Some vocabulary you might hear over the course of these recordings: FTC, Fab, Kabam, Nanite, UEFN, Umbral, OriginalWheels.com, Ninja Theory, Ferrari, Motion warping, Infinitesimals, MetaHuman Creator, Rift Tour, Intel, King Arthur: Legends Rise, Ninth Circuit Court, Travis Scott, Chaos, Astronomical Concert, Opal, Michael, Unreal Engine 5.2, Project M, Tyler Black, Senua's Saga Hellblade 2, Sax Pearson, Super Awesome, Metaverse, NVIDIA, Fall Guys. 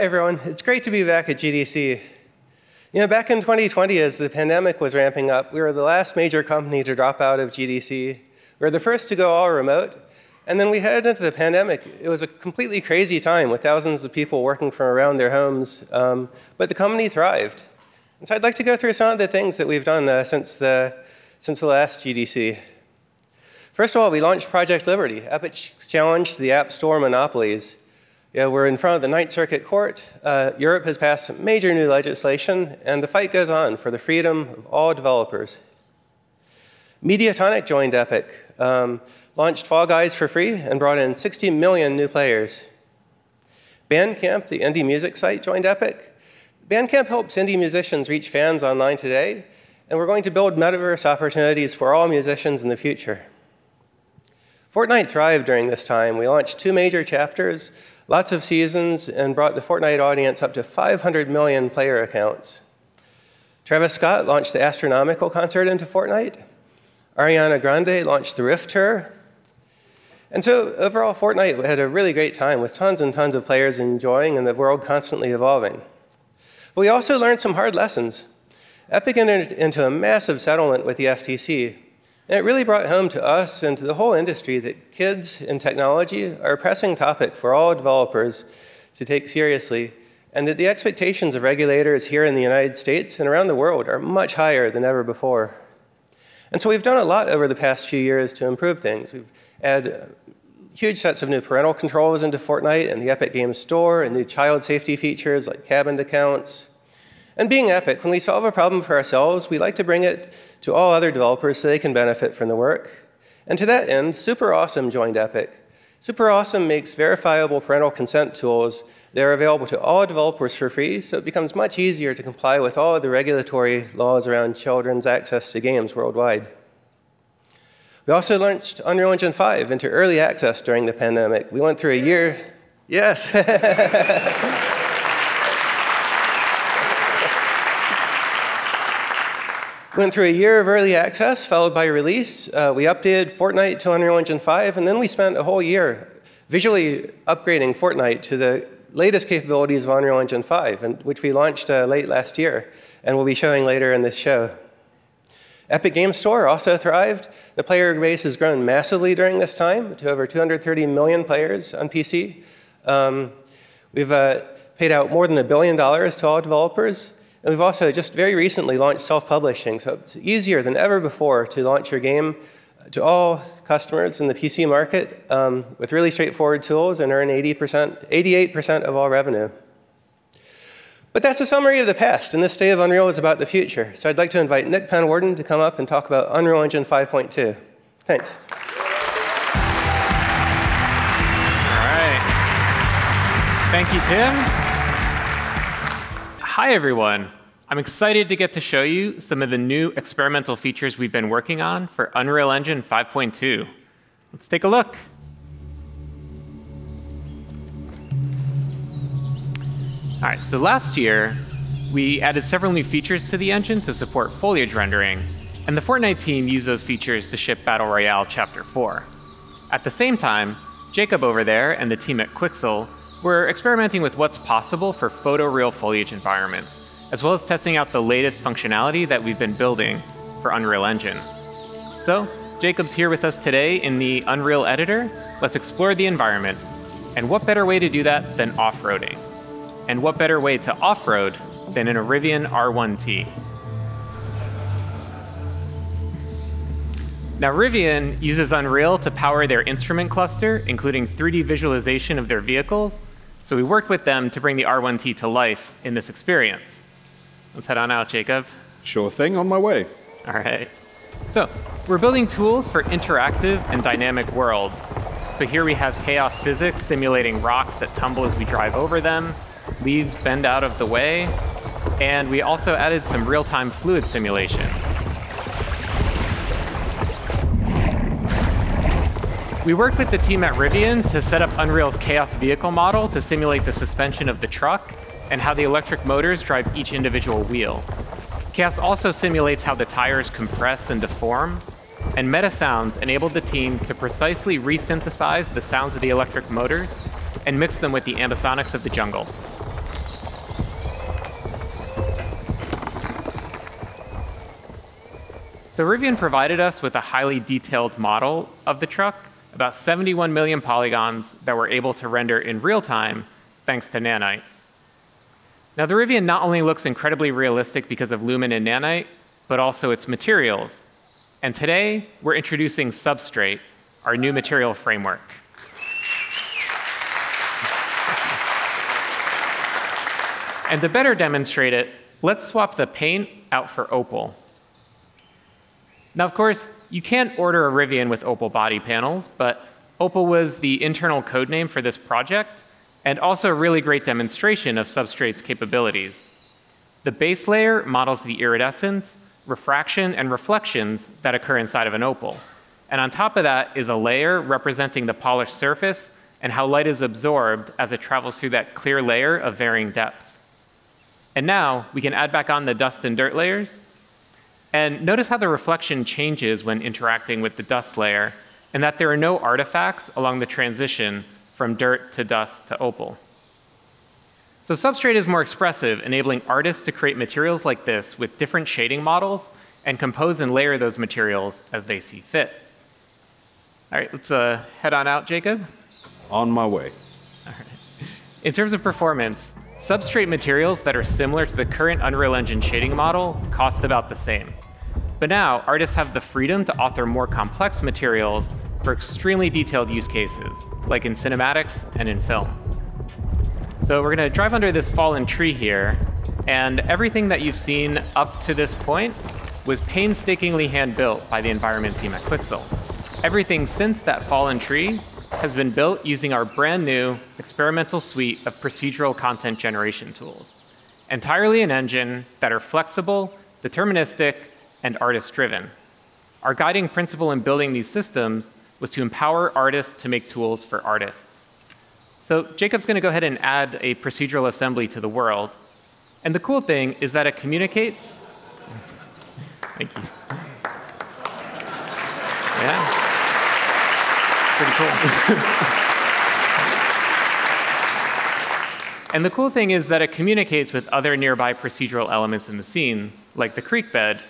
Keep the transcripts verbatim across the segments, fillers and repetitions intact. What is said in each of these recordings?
everyone. It's great to be back at G D C. You know, back in twenty twenty, as the pandemic was ramping up, we were the last major company to drop out of G D C. We were the first to go all remote. And then we headed into the pandemic. It was a completely crazy time with thousands of people working from around their homes. Um, but the company thrived. And so I'd like to go through some of the things that we've done uh, since, the, since the last G D C. First of all, we launched Project Liberty, Epic's challenge to the App Store monopolies. Yeah, we're in front of the Ninth Circuit Court. Uh, Europe has passed major new legislation, and the fight goes on for the freedom of all developers. Mediatonic joined Epic, um, launched Fall Guys for free, and brought in sixty million new players. Bandcamp, the indie music site, joined Epic. Bandcamp helps indie musicians reach fans online today, and we're going to build metaverse opportunities for all musicians in the future. Fortnite thrived during this time. We launched two major chapters, lots of seasons, and brought the Fortnite audience up to five hundred million player accounts. Travis Scott launched the Astronomical Concert into Fortnite. Ariana Grande launched the Rift Tour. And so overall, Fortnite had a really great time with tons and tons of players enjoying and the world constantly evolving. But we also learned some hard lessons. Epic entered into a massive settlement with the F T C. And it really brought home to us and to the whole industry that kids and technology are a pressing topic for all developers to take seriously, and that the expectations of regulators here in the United States and around the world are much higher than ever before. And so we've done a lot over the past few years to improve things. We've added huge sets of new parental controls into Fortnite and the Epic Games Store, and new child safety features like cabined accounts. And being Epic, when we solve a problem for ourselves, we like to bring it to all other developers so they can benefit from the work. And to that end, Super Awesome joined Epic. Super Awesome makes verifiable parental consent tools that are available to all developers for free, so it becomes much easier to comply with all of the regulatory laws around children's access to games worldwide. We also launched Unreal Engine five into early access during the pandemic. We went through a year. Yes. Went through a year of early access, followed by release. Uh, we updated Fortnite to Unreal Engine five, and then we spent a whole year visually upgrading Fortnite to the latest capabilities of Unreal Engine five, and, which we launched uh, late last year, and we'll be showing later in this show. Epic Games Store also thrived. The player base has grown massively during this time to over two hundred thirty million players on P C. Um, we've uh, paid out more than a billion dollars to all developers. And we've also just very recently launched self-publishing, so it's easier than ever before to launch your game to all customers in the P C market um, with really straightforward tools and earn eighty percent, eighty-eight percent of all revenue. But that's a summary of the past, and this State of Unreal is about the future. So I'd like to invite Nick Penwarden to come up and talk about Unreal Engine five point two. Thanks. All right. Thank you, Tim. Hi, everyone. I'm excited to get to show you some of the new experimental features we've been working on for Unreal Engine five point two. Let's take a look. All right, so last year, we added several new features to the engine to support foliage rendering, and the Fortnite team used those features to ship Battle Royale Chapter four. At the same time, Jacob over there and the team at Quixel we're experimenting with what's possible for photoreal foliage environments, as well as testing out the latest functionality that we've been building for Unreal Engine. So, Jacob's here with us today in the Unreal Editor. Let's explore the environment. And what better way to do that than off-roading? And what better way to off-road than an Rivian R one T? Now, Rivian uses Unreal to power their instrument cluster, including three D visualization of their vehicles. So we worked with them to bring the R one T to life in this experience. Let's head on out, Jacob. Sure thing, on my way. All right. So we're building tools for interactive and dynamic worlds. So here we have chaos physics simulating rocks that tumble as we drive over them, leaves bend out of the way, and we also added some real-time fluid simulation. We worked with the team at Rivian to set up Unreal's Chaos vehicle model to simulate the suspension of the truck and how the electric motors drive each individual wheel. Chaos also simulates how the tires compress and deform, and MetaSounds enabled the team to precisely resynthesize the sounds of the electric motors and mix them with the ambisonics of the jungle. So Rivian provided us with a highly detailed model of the truck, about seventy-one million polygons that were able to render in real time thanks to Nanite. Now the Rivian not only looks incredibly realistic because of Lumen and Nanite, but also its materials. And today, we're introducing Substrate, our new material framework. And to better demonstrate it, let's swap the paint out for Opal. Now, of course, you can't order a Rivian with Opal body panels, but Opal was the internal code name for this project, and also a really great demonstration of Substrate's capabilities. The base layer models the iridescence, refraction, and reflections that occur inside of an Opal. And on top of that is a layer representing the polished surface and how light is absorbed as it travels through that clear layer of varying depths. And now we can add back on the dust and dirt layers. And notice how the reflection changes when interacting with the dust layer, and that there are no artifacts along the transition from dirt to dust to Opal. So Substrate is more expressive, enabling artists to create materials like this with different shading models and compose and layer those materials as they see fit. All right, let's uh, head on out, Jacob. On my way. All right. In terms of performance, Substrate materials that are similar to the current Unreal Engine shading model cost about the same. But now, artists have the freedom to author more complex materials for extremely detailed use cases, like in cinematics and in film. So we're gonna drive under this fallen tree here, and everything that you've seen up to this point was painstakingly hand-built by the environment team at Quixel. Everything since that fallen tree has been built using our brand new experimental suite of procedural content generation tools, entirely in Engine that are flexible, deterministic, and artist-driven. Our guiding principle in building these systems was to empower artists to make tools for artists. So Jacob's gonna go ahead and add a procedural assembly to the world. And the cool thing is that it communicates. Thank you. Yeah. Pretty cool. And the cool thing is that it communicates with other nearby procedural elements in the scene, like the creek bed.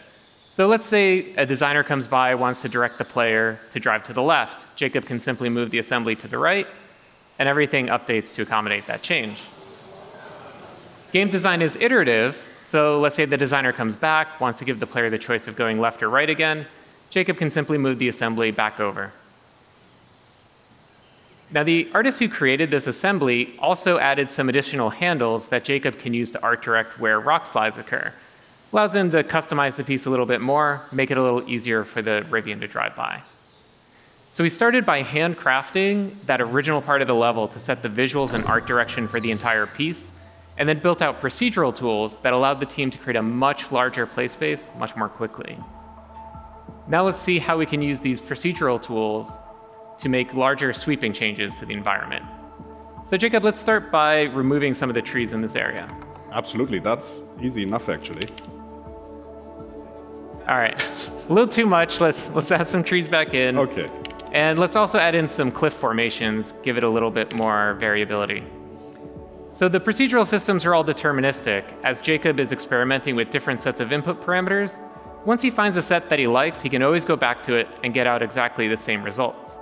So let's say a designer comes by, wants to direct the player to drive to the left. Jacob can simply move the assembly to the right, and everything updates to accommodate that change. Game design is iterative. So let's say the designer comes back, wants to give the player the choice of going left or right again. Jacob can simply move the assembly back over. Now, the artist who created this assembly also added some additional handles that Jacob can use to art direct where rock slides occur. Allows him to customize the piece a little bit more, make it a little easier for the Rivian to drive by. So we started by handcrafting that original part of the level to set the visuals and art direction for the entire piece, and then built out procedural tools that allowed the team to create a much larger play space much more quickly. Now let's see how we can use these procedural tools to make larger sweeping changes to the environment. So Jacob, let's start by removing some of the trees in this area. Absolutely, that's easy enough actually. All right, a little too much, let's, let's add some trees back in. Okay. And let's also add in some cliff formations, give it a little bit more variability. So the procedural systems are all deterministic as Jacob is experimenting with different sets of input parameters. Once he finds a set that he likes, he can always go back to it and get out exactly the same results.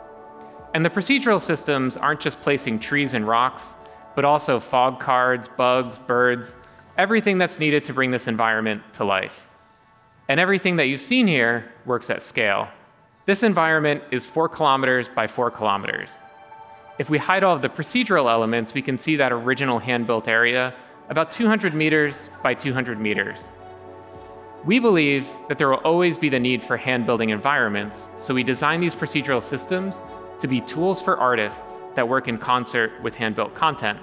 And the procedural systems aren't just placing trees and rocks, but also fog cards, bugs, birds, everything that's needed to bring this environment to life. And everything that you've seen here works at scale. This environment is four kilometers by four kilometers. If we hide all of the procedural elements, we can see that original hand-built area, about two hundred meters by two hundred meters. We believe that there will always be the need for hand-building environments, so we design these procedural systems to be tools for artists that work in concert with hand-built content.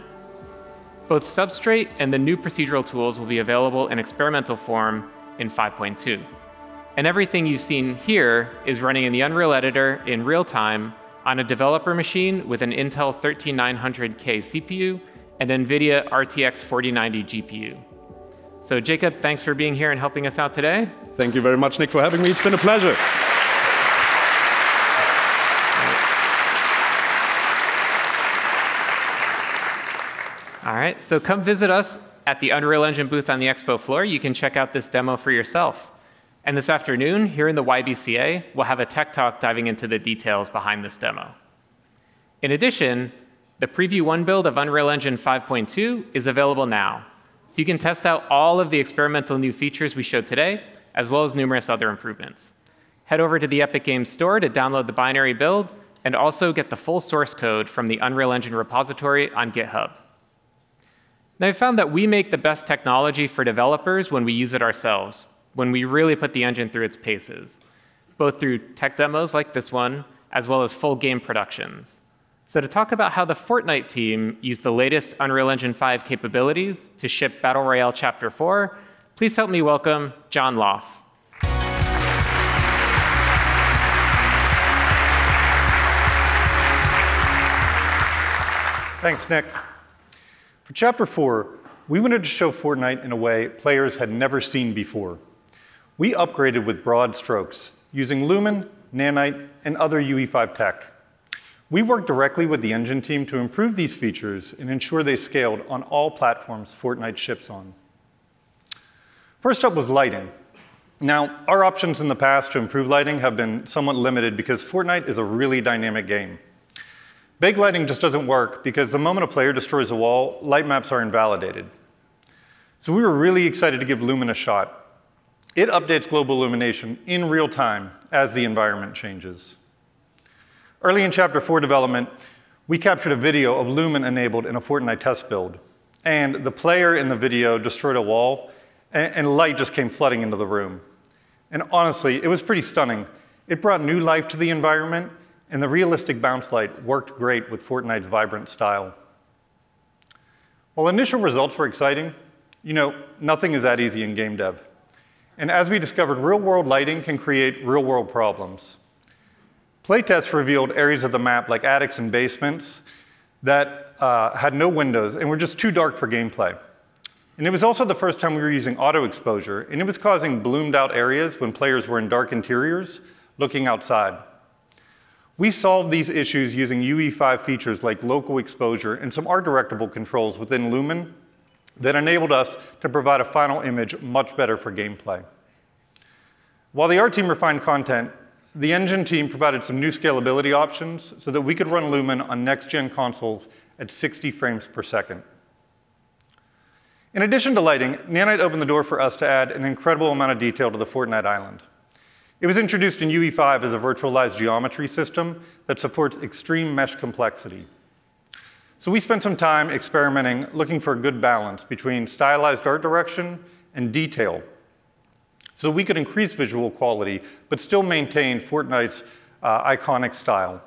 Both Substrate and the new procedural tools will be available in experimental form in five point two. And everything you've seen here is running in the Unreal Editor in real time on a developer machine with an Intel thirteen nine hundred K C P U and NVIDIA R T X forty ninety G P U. So Jacob, thanks for being here and helping us out today. Thank you very much, Nick, for having me. It's been a pleasure. All right, so come visit us at the Unreal Engine booth on the expo floor. You can check out this demo for yourself. And this afternoon, here in the Y B C A, we'll have a tech talk diving into the details behind this demo. In addition, the Preview one build of Unreal Engine five point two is available now, so you can test out all of the experimental new features we showed today, as well as numerous other improvements. Head over to the Epic Games Store to download the binary build, and also get the full source code from the Unreal Engine repository on GitHub. Now, I found that we make the best technology for developers when we use it ourselves, when we really put the engine through its paces, both through tech demos like this one, as well as full game productions. So to talk about how the Fortnite team used the latest Unreal Engine five capabilities to ship Battle Royale Chapter four, please help me welcome John Loff. Thanks, Nick. For Chapter four, we wanted to show Fortnite in a way players had never seen before. We upgraded with broad strokes, using Lumen, Nanite, and other U E five tech. We worked directly with the engine team to improve these features and ensure they scaled on all platforms Fortnite ships on. First up was lighting. Now, our options in the past to improve lighting have been somewhat limited because Fortnite is a really dynamic game. Big lighting just doesn't work because the moment a player destroys a wall, light maps are invalidated. So we were really excited to give Lumen a shot. It updates global illumination in real time as the environment changes. Early in Chapter four development, we captured a video of Lumen enabled in a Fortnite test build. And the player in the video destroyed a wall, and light just came flooding into the room. And honestly, it was pretty stunning. It brought new life to the environment, and the realistic bounce light worked great with Fortnite's vibrant style. While initial results were exciting, you know, nothing is that easy in game dev. And as we discovered, real-world lighting can create real-world problems. Playtests revealed areas of the map, like attics and basements, that uh, had no windows and were just too dark for gameplay. And it was also the first time we were using auto exposure, and it was causing bloomed-out areas when players were in dark interiors looking outside. We solved these issues using U E five features like local exposure and some art-directable controls within Lumen that enabled us to provide a final image much better for gameplay. While the art team refined content, the engine team provided some new scalability options so that we could run Lumen on next-gen consoles at sixty frames per second. In addition to lighting, Nanite opened the door for us to add an incredible amount of detail to the Fortnite island. It was introduced in U E five as a virtualized geometry system that supports extreme mesh complexity. So we spent some time experimenting, looking for a good balance between stylized art direction and detail, so we could increase visual quality, but still maintain Fortnite's uh, iconic style.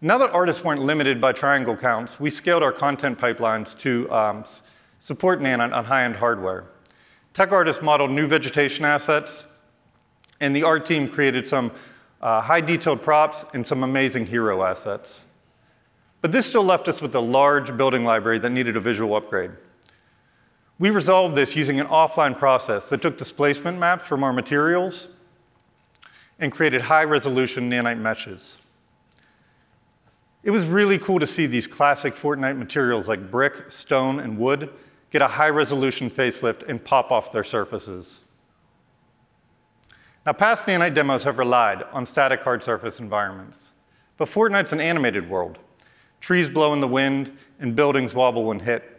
Now that artists weren't limited by triangle counts, we scaled our content pipelines to um, support Nanite on high-end hardware. Tech artists modeled new vegetation assets, and the art team created some uh, high-detailed props and some amazing hero assets. But this still left us with a large building library that needed a visual upgrade. We resolved this using an offline process that took displacement maps from our materials and created high-resolution Nanite meshes. It was really cool to see these classic Fortnite materials like brick, stone, and wood get a high-resolution facelift and pop off their surfaces. Now, past Nanite demos have relied on static hard surface environments, but Fortnite's an animated world. Trees blow in the wind, and buildings wobble when hit.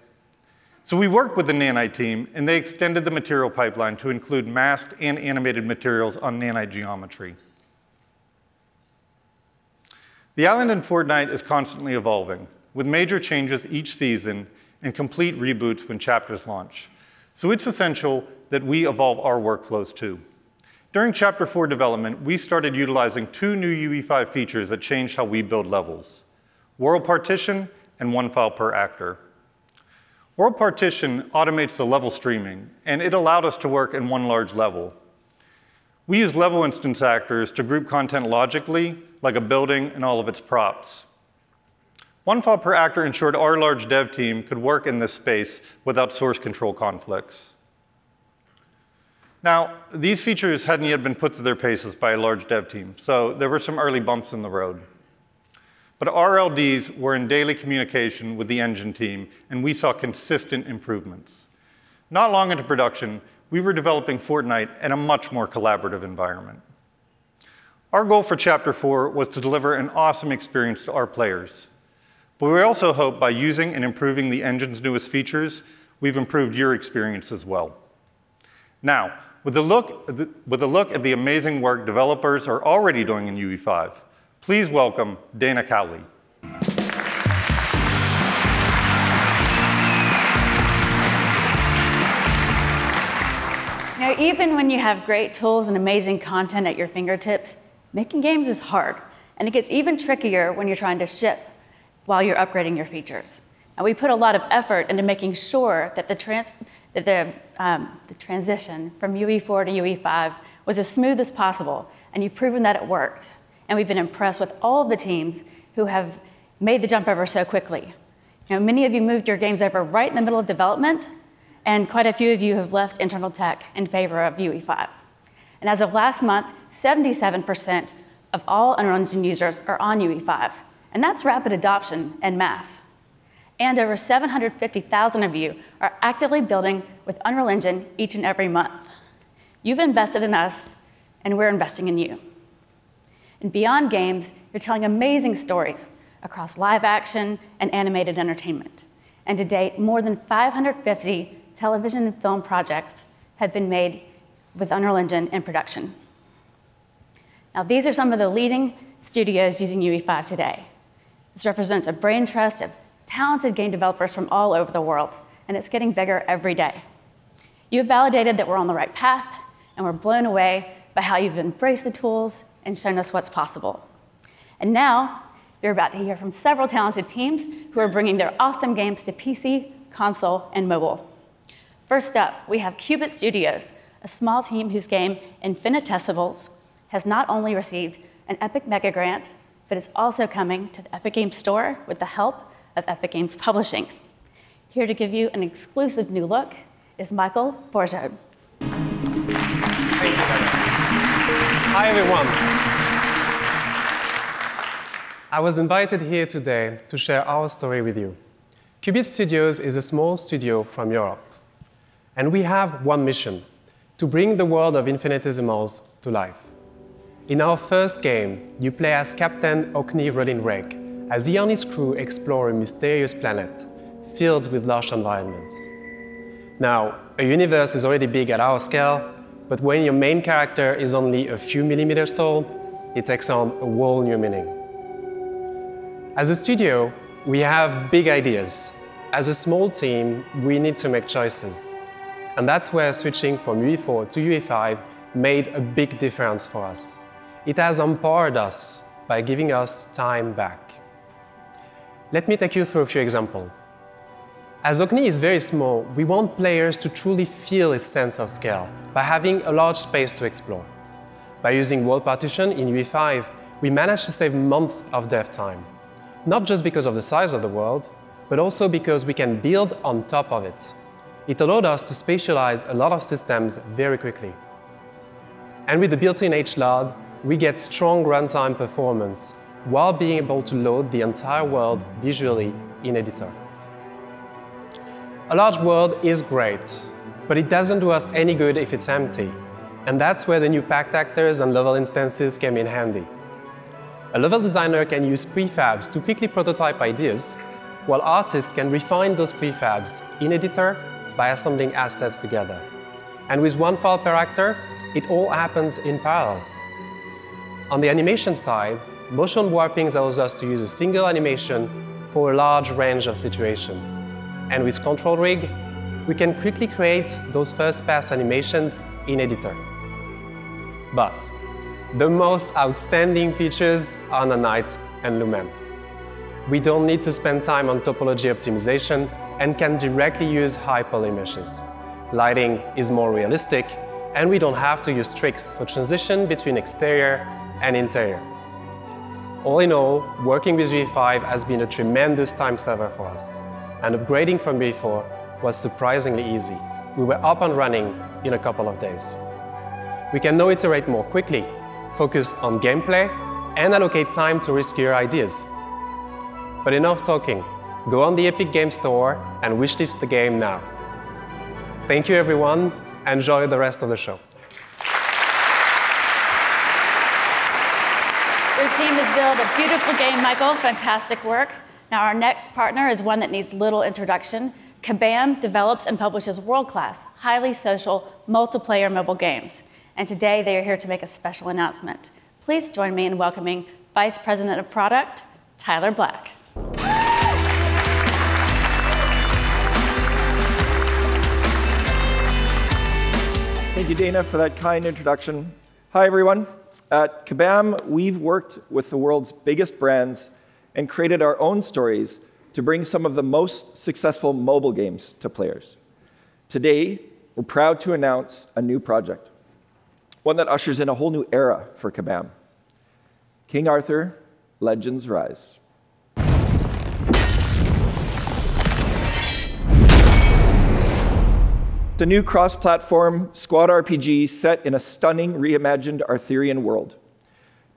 So we worked with the Nanite team, and they extended the material pipeline to include masked and animated materials on Nanite geometry. The island in Fortnite is constantly evolving, with major changes each season and complete reboots when chapters launch. So it's essential that we evolve our workflows too. During Chapter four development, we started utilizing two new U E five features that changed how we build levels: World Partition and one file per actor. World Partition automates the level streaming, and it allowed us to work in one large level. We use level instance actors to group content logically, like a building and all of its props. One file per actor ensured our large dev team could work in this space without source control conflicts. Now, these features hadn't yet been put to their paces by a large dev team, so there were some early bumps in the road. But R L Ds were in daily communication with the engine team, and we saw consistent improvements. Not long into production, we were developing Fortnite in a much more collaborative environment. Our goal for Chapter four was to deliver an awesome experience to our players. But we also hope by using and improving the engine's newest features, we've improved your experience as well. Now, with a look, with a look at the amazing work developers are already doing in U E five, please welcome Dana Cowley. Now, even when you have great tools and amazing content at your fingertips, making games is hard, and it gets even trickier when you're trying to ship while you're upgrading your features. And we put a lot of effort into making sure that the, trans that the, um, the transition from U E four to U E five was as smooth as possible, and you've proven that it worked. And we've been impressed with all of the teams who have made the jump over so quickly. Now, many of you moved your games over right in the middle of development, and quite a few of you have left internal tech in favor of U E five. And as of last month, seventy-seven percent of all Unreal Engine users are on U E five, and that's rapid adoption en masse. And over seven hundred fifty thousand of you are actively building with Unreal Engine each and every month. You've invested in us, and we're investing in you. And beyond games, you're telling amazing stories across live action and animated entertainment. And to date, more than five hundred fifty television and film projects have been made with Unreal Engine in production. Now, these are some of the leading studios using U E five today. This represents a brain trust of talented game developers from all over the world, and it's getting bigger every day. You have validated that we're on the right path, and we're blown away by how you've embraced the tools and shown us what's possible. And now, you're about to hear from several talented teams who are bringing their awesome games to P C, console, and mobile. First up, we have Qubit Studios, a small team whose game, Infinitesimals, has not only received an Epic Mega Grant, but it's also coming to the Epic Games Store with the help of Epic Games Publishing. Here to give you an exclusive new look is Michael Forjard. Hi, everyone. I was invited here today to share our story with you. Qubit Studios is a small studio from Europe, and we have one mission: to bring the world of Infinitesimals to life. In our first game, you play as Captain Orkney Roddenrake, as he and his crew explore a mysterious planet filled with lush environments. Now, a universe is already big at our scale, but when your main character is only a few millimeters tall, it takes on a whole new meaning. As a studio, we have big ideas. As a small team, we need to make choices. And that's where switching from U E four to U E five made a big difference for us. It has empowered us by giving us time back. Let me take you through a few examples. As Orkney is very small, we want players to truly feel his sense of scale by having a large space to explore. By using World Partition in U E five, we managed to save months of dev time, not just because of the size of the world, but also because we can build on top of it. It allowed us to specialize a lot of systems very quickly. And with the built-in H L A R D, we get strong runtime performance, while being able to load the entire world visually in editor. A large world is great, but it doesn't do us any good if it's empty, and that's where the new packed actors and level instances came in handy. A level designer can use prefabs to quickly prototype ideas, while artists can refine those prefabs in editor by assembling assets together. And with one file per actor, it all happens in parallel. On the animation side, motion warping allows us to use a single animation for a large range of situations. And with Control Rig, we can quickly create those first pass animations in editor. But the most outstanding features are Nanite and Lumen. We don't need to spend time on topology optimization and can directly use high poly meshes. Lighting is more realistic, and we don't have to use tricks for transition between exterior and interior. All in all, working with U E five has been a tremendous time saver for us, and upgrading from U E four was surprisingly easy. We were up and running in a couple of days. We can now iterate more quickly, focus on gameplay, and allocate time to riskier ideas. But enough talking. Go on the Epic Games Store and wishlist the game now. Thank you, everyone, Enjoy the rest of the show. Your team has built a beautiful game, Michael. Fantastic work. Now our next partner is one that needs little introduction. Kabam develops and publishes world-class, highly social, multiplayer mobile games. And today they are here to make a special announcement. Please join me in welcoming Vice President of Product, Tyler Black. Thank you, Dana, for that kind introduction. Hi, everyone. At Kabam, we've worked with the world's biggest brands and created our own stories to bring some of the most successful mobile games to players. Today, we're proud to announce a new project, one that ushers in a whole new era for Kabam. King Arthur: Legends Rise. It's a new cross-platform squad R P G set in a stunning, reimagined Arthurian world.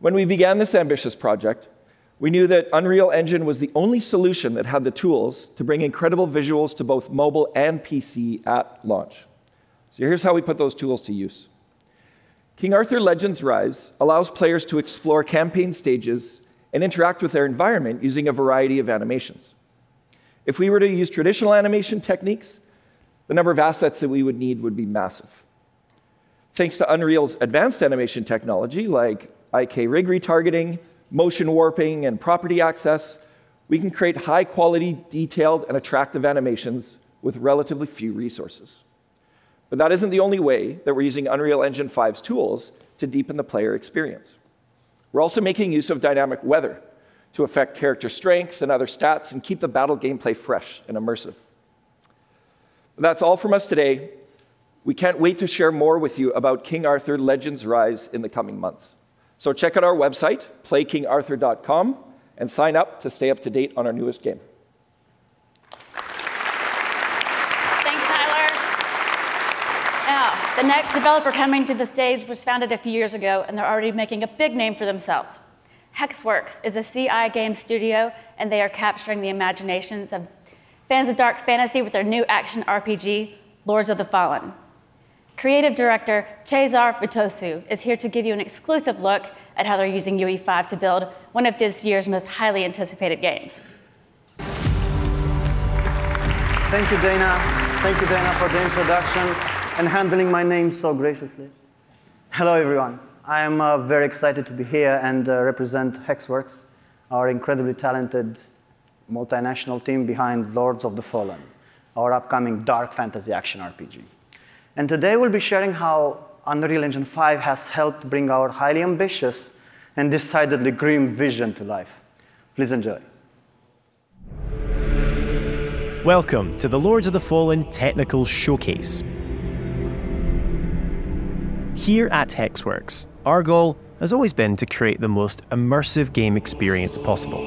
When we began this ambitious project, we knew that Unreal Engine was the only solution that had the tools to bring incredible visuals to both mobile and P C at launch. So here's how we put those tools to use. King Arthur: Legends Rise allows players to explore campaign stages and interact with their environment using a variety of animations. If we were to use traditional animation techniques, the number of assets that we would need would be massive. Thanks to Unreal's advanced animation technology, like I K rig retargeting, motion warping, and property access, we can create high-quality, detailed, and attractive animations with relatively few resources. But that isn't the only way that we're using Unreal Engine five's tools to deepen the player experience. We're also making use of dynamic weather to affect character strengths and other stats and keep the battle gameplay fresh and immersive. But that's all from us today. We can't wait to share more with you about King Arthur: Legends Rise in the coming months. So check out our website, play king arthur dot com, and sign up to stay up to date on our newest game. Thanks, Tyler. Now, the next developer coming to the stage was founded a few years ago, and they're already making a big name for themselves. Hexworks is a C I game studio, and they are capturing the imaginations of fans of dark fantasy with their new action R P G, Lords of the Fallen. Creative Director Cesar Vitosu is here to give you an exclusive look at how they're using U E five to build one of this year's most highly anticipated games. Thank you, Dana. Thank you, Dana, for the introduction and handling my name so graciously. Hello, everyone. I am uh, very excited to be here and uh, represent Hexworks, our incredibly talented multinational team behind Lords of the Fallen, our upcoming dark fantasy action R P G. And today we'll be sharing how Unreal Engine five has helped bring our highly ambitious and decidedly grim vision to life. Please enjoy. Welcome to the Lords of the Fallen Technical Showcase. Here at Hexworks, our goal has always been to create the most immersive game experience possible.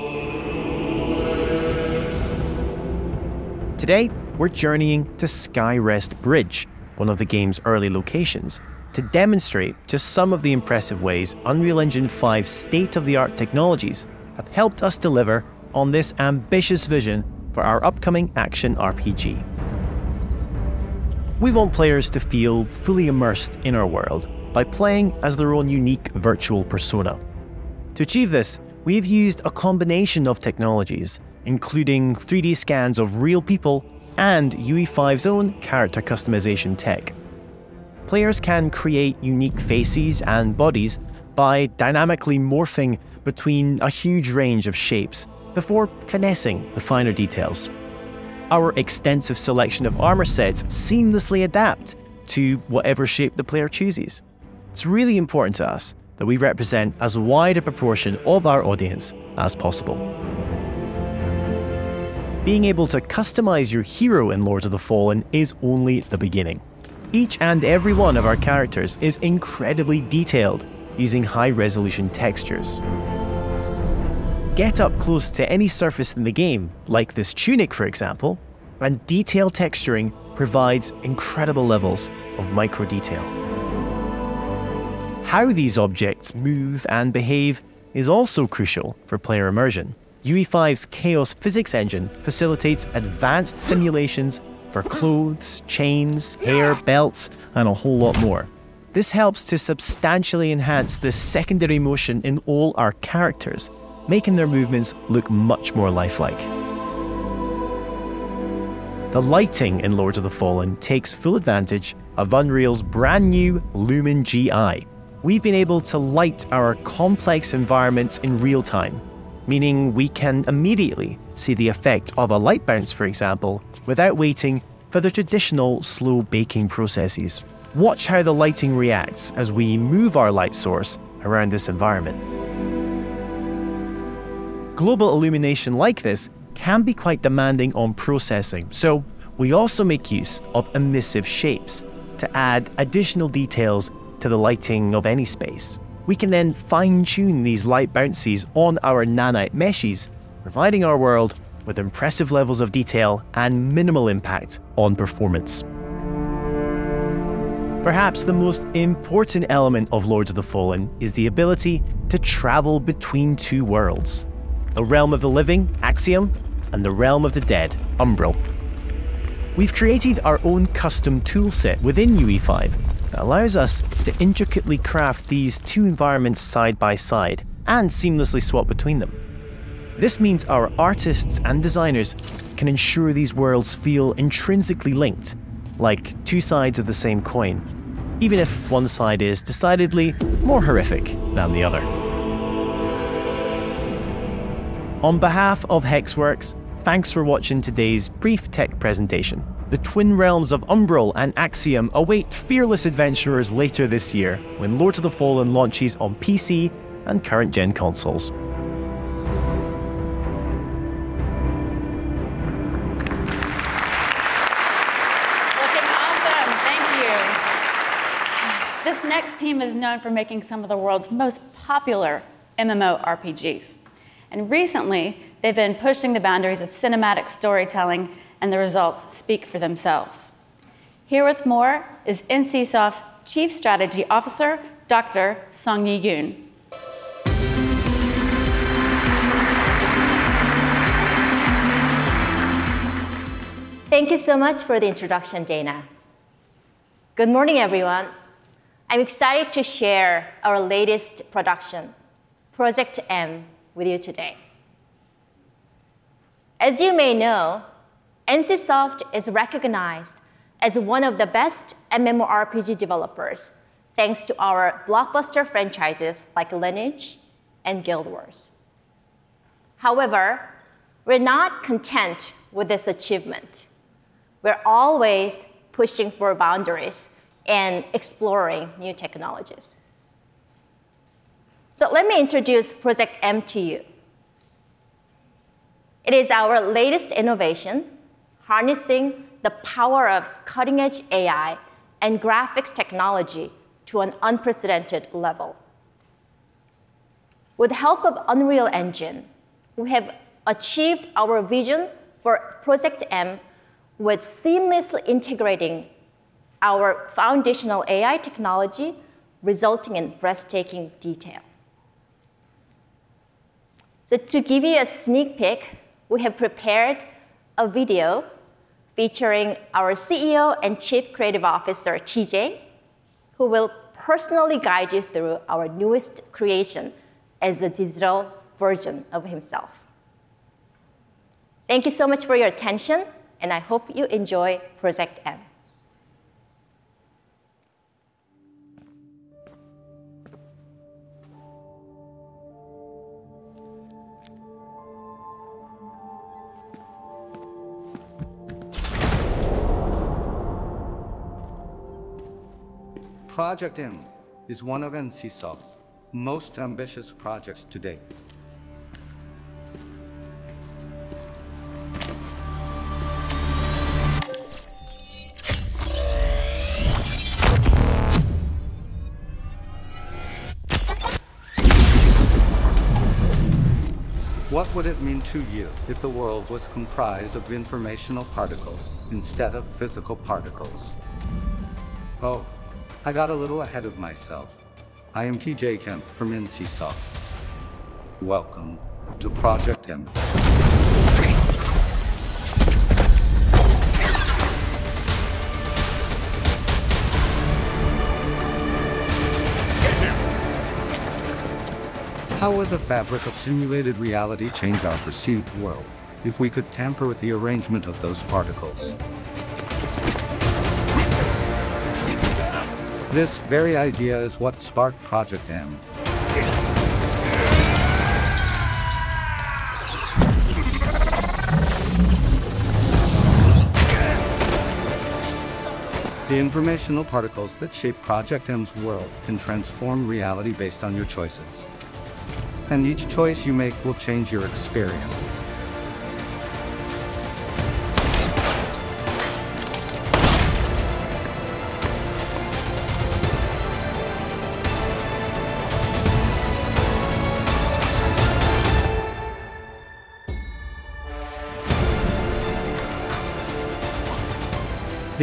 Today, we're journeying to Skyrest Bridge, one of the game's early locations, to demonstrate just some of the impressive ways Unreal Engine five's state-of-the-art technologies have helped us deliver on this ambitious vision for our upcoming action R P G. We want players to feel fully immersed in our world by playing as their own unique virtual persona. To achieve this, we have used a combination of technologies, including three D scans of real people and U E five's own character customization tech. Players can create unique faces and bodies by dynamically morphing between a huge range of shapes before finessing the finer details. Our extensive selection of armor sets seamlessly adapt to whatever shape the player chooses. It's really important to us that we represent as wide a proportion of our audience as possible. Being able to customize your hero in Lords of the Fallen is only the beginning. Each and every one of our characters is incredibly detailed, using high-resolution textures. Get up close to any surface in the game, like this tunic for example, and detail texturing provides incredible levels of micro-detail. How these objects move and behave is also crucial for player immersion. U E five's Chaos physics engine facilitates advanced simulations for clothes, chains, hair, belts, and a whole lot more. This helps to substantially enhance the secondary motion in all our characters, making their movements look much more lifelike. The lighting in Lords of the Fallen takes full advantage of Unreal's brand new Lumen G I. We've been able to light our complex environments in real time, meaning we can immediately see the effect of a light bounce, for example, without waiting for the traditional slow baking processes. Watch how the lighting reacts as we move our light source around this environment. Global illumination like this can be quite demanding on processing, so we also make use of emissive shapes to add additional details to the lighting of any space. We can then fine-tune these light bounces on our nanite meshes, providing our world with impressive levels of detail and minimal impact on performance. Perhaps the most important element of Lords of the Fallen is the ability to travel between two worlds: the realm of the living, Axiom, and the realm of the dead, Umbral. We've created our own custom toolset within U E five that allows us to intricately craft these two environments side by side and seamlessly swap between them. This means our artists and designers can ensure these worlds feel intrinsically linked, like two sides of the same coin, even if one side is decidedly more horrific than the other. On behalf of Hexworks, thanks for watching today's brief tech presentation. The twin realms of Umbral and Axiom await fearless adventurers later this year when Lords of the Fallen launches on P C and current-gen consoles. Looking awesome, thank you. This next team is known for making some of the world's most popular M M O R P Gs. And recently, they've been pushing the boundaries of cinematic storytelling, and the results speak for themselves. Here with more is NCSoft's Chief Strategy Officer, Doctor Songyi Yoon. Thank you so much for the introduction, Dana. Good morning, everyone. I'm excited to share our latest production, Project M, with you today. As you may know, NCSoft is recognized as one of the best M M O R P G developers thanks to our blockbuster franchises like Lineage and Guild Wars. However, we're not content with this achievement. We're always pushing for boundaries and exploring new technologies. So let me introduce Project M to you. It is our latest innovation, harnessing the power of cutting-edge A I and graphics technology to an unprecedented level. With the help of Unreal Engine, we have achieved our vision for Project M with seamlessly integrating our foundational A I technology, resulting in breathtaking detail. So to give you a sneak peek, we have prepared a video featuring our C E O and Chief Creative Officer, T J, who will personally guide you through our newest creation as a digital version of himself. Thank you so much for your attention, and I hope you enjoy Project M. Project M is one of NCSoft's most ambitious projects to date. What would it mean to you if the world was comprised of informational particles instead of physical particles? Oh. I got a little ahead of myself. I am T J Kemp from NCSoft. Welcome to Project M. How would the fabric of simulated reality change our perceived world if we could tamper with the arrangement of those particles? This very idea is what sparked Project M. The informational particles that shape Project M's world can transform reality based on your choices. And each choice you make will change your experience. The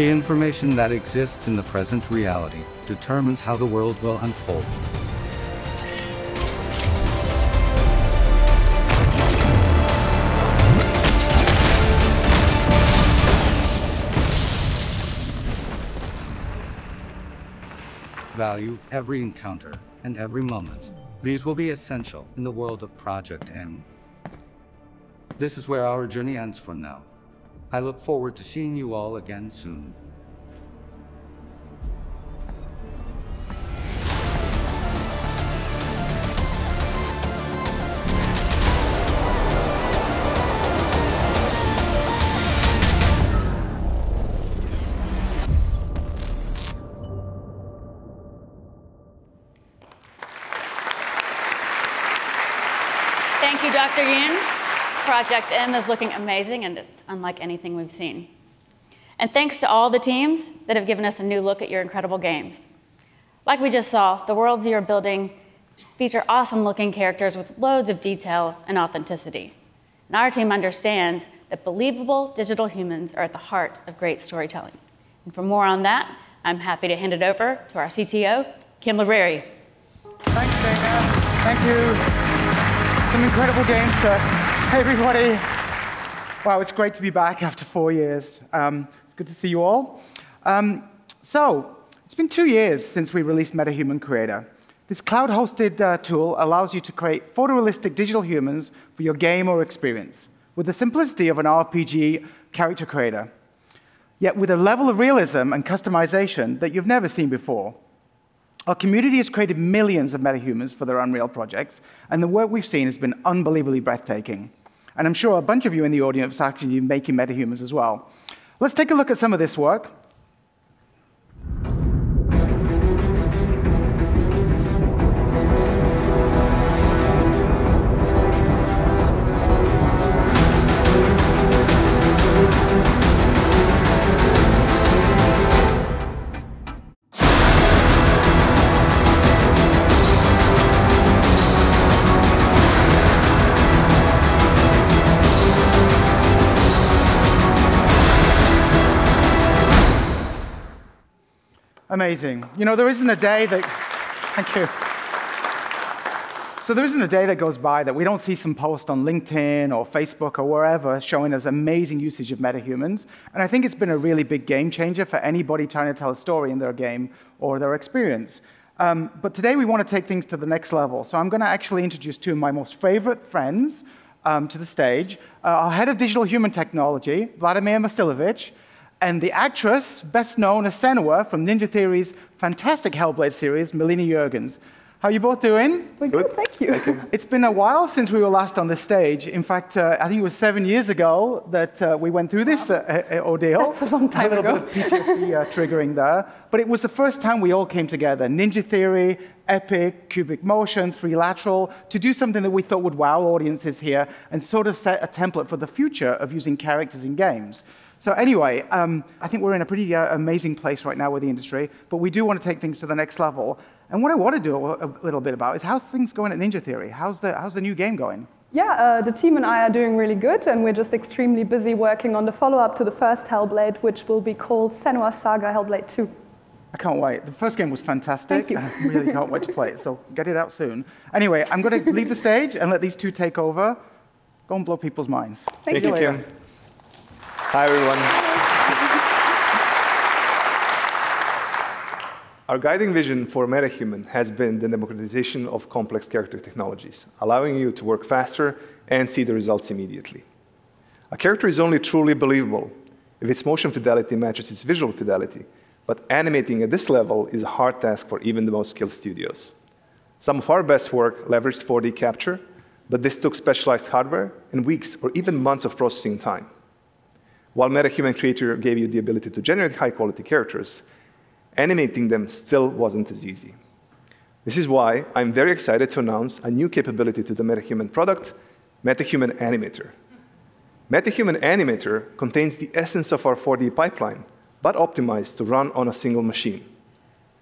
information that exists in the present reality determines how the world will unfold. Value every encounter and every moment. These will be essential in the world of Project M. This is where our journey ends for now. I look forward to seeing you all again soon. Thank you, Doctor Yin. Project M is looking amazing, and it's unlike anything we've seen. And thanks to all the teams that have given us a new look at your incredible games. Like we just saw, the worlds you're building feature awesome-looking characters with loads of detail and authenticity. And our team understands that believable digital humans are at the heart of great storytelling. And for more on that, I'm happy to hand it over to our C T O, Kim Larreri. Thanks, Dana. Thank you. Some incredible games, sir. Hey everybody. Wow, it's great to be back after four years. Um, it's good to see you all. Um, so, it's been two years since we released MetaHuman Creator. This cloud-hosted uh, tool allows you to create photorealistic digital humans for your game or experience with the simplicity of an R P G character creator, yet with a level of realism and customization that you've never seen before. Our community has created millions of MetaHumans for their Unreal projects, and the work we've seen has been unbelievably breathtaking. And I'm sure a bunch of you in the audience are actually making MetaHumans as well. Let's take a look at some of this work. Amazing. You know, there isn't a day that, thank you. So there isn't a day that goes by that we don't see some post on LinkedIn or Facebook or wherever showing us amazing usage of MetaHumans. And I think it's been a really big game changer for anybody trying to tell a story in their game or their experience. Um, but today we want to take things to the next level. So I'm going to actually introduce two of my most favorite friends um, to the stage. Uh, our head of digital human technology, Vladimir Masilovich, and the actress, best known as Senua from Ninja Theory's fantastic Hellblade series, Melina Jurgens. How are you both doing? We're good, good. Thank you. Okay. It's been a while since we were last on this stage. In fact, uh, I think it was seven years ago that uh, we went through this uh, uh, ordeal. That's a long time ago. A little bit of P T S D uh, triggering there. But it was the first time we all came together, Ninja Theory, Epic, Cubic Motion, Three Lateral, to do something that we thought would wow audiences here and sort of set a template for the future of using characters in games. So anyway, um, I think we're in a pretty uh, amazing place right now with the industry, but we do want to take things to the next level. And what I want to do a, a little bit about is how's things going at Ninja Theory? How's the, how's the new game going? Yeah, uh, the team and I are doing really good, and we're just extremely busy working on the follow-up to the first Hellblade, which will be called Senua's Saga Hellblade two. I can't wait. The first game was fantastic. Thank you. I really can't wait to play it, so get it out soon. Anyway, I'm going to leave the stage and let these two take over. Go and blow people's minds. Thank, Thank you, Kim. Hi, everyone. Our guiding vision for MetaHuman has been the democratization of complex character technologies, allowing you to work faster and see the results immediately. A character is only truly believable if its motion fidelity matches its visual fidelity, but animating at this level is a hard task for even the most skilled studios. Some of our best work leveraged four D capture, but this took specialized hardware and weeks or even months of processing time. While MetaHuman Creator gave you the ability to generate high-quality characters, animating them still wasn't as easy. This is why I'm very excited to announce a new capability to the MetaHuman product, MetaHuman Animator. MetaHuman Animator contains the essence of our four D pipeline, but optimized to run on a single machine.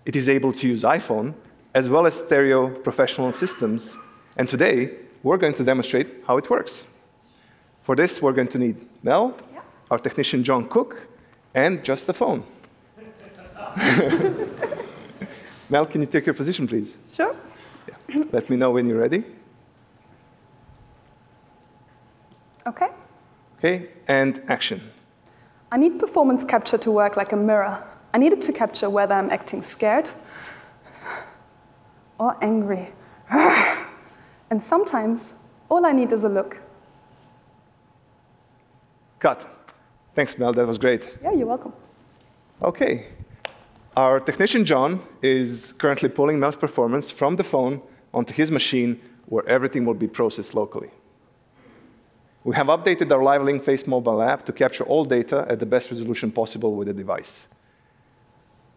It is able to use iPhone, as well as stereo professional systems, and today, we're going to demonstrate how it works. For this, we're going to need Mel, yeah. our technician John Cook, and just the phone. Mel, can you take your position, please? Sure. Yeah. Let me know when you're ready. Okay. Okay, and action. I need performance capture to work like a mirror. I need it to capture whether I'm acting scared or angry. And sometimes, all I need is a look. Cut. Thanks, Mel, that was great. Yeah, you're welcome. Okay. Our technician, John, is currently pulling Mel's performance from the phone onto his machine, where everything will be processed locally. We have updated our LiveLink Face mobile app to capture all data at the best resolution possible with the device.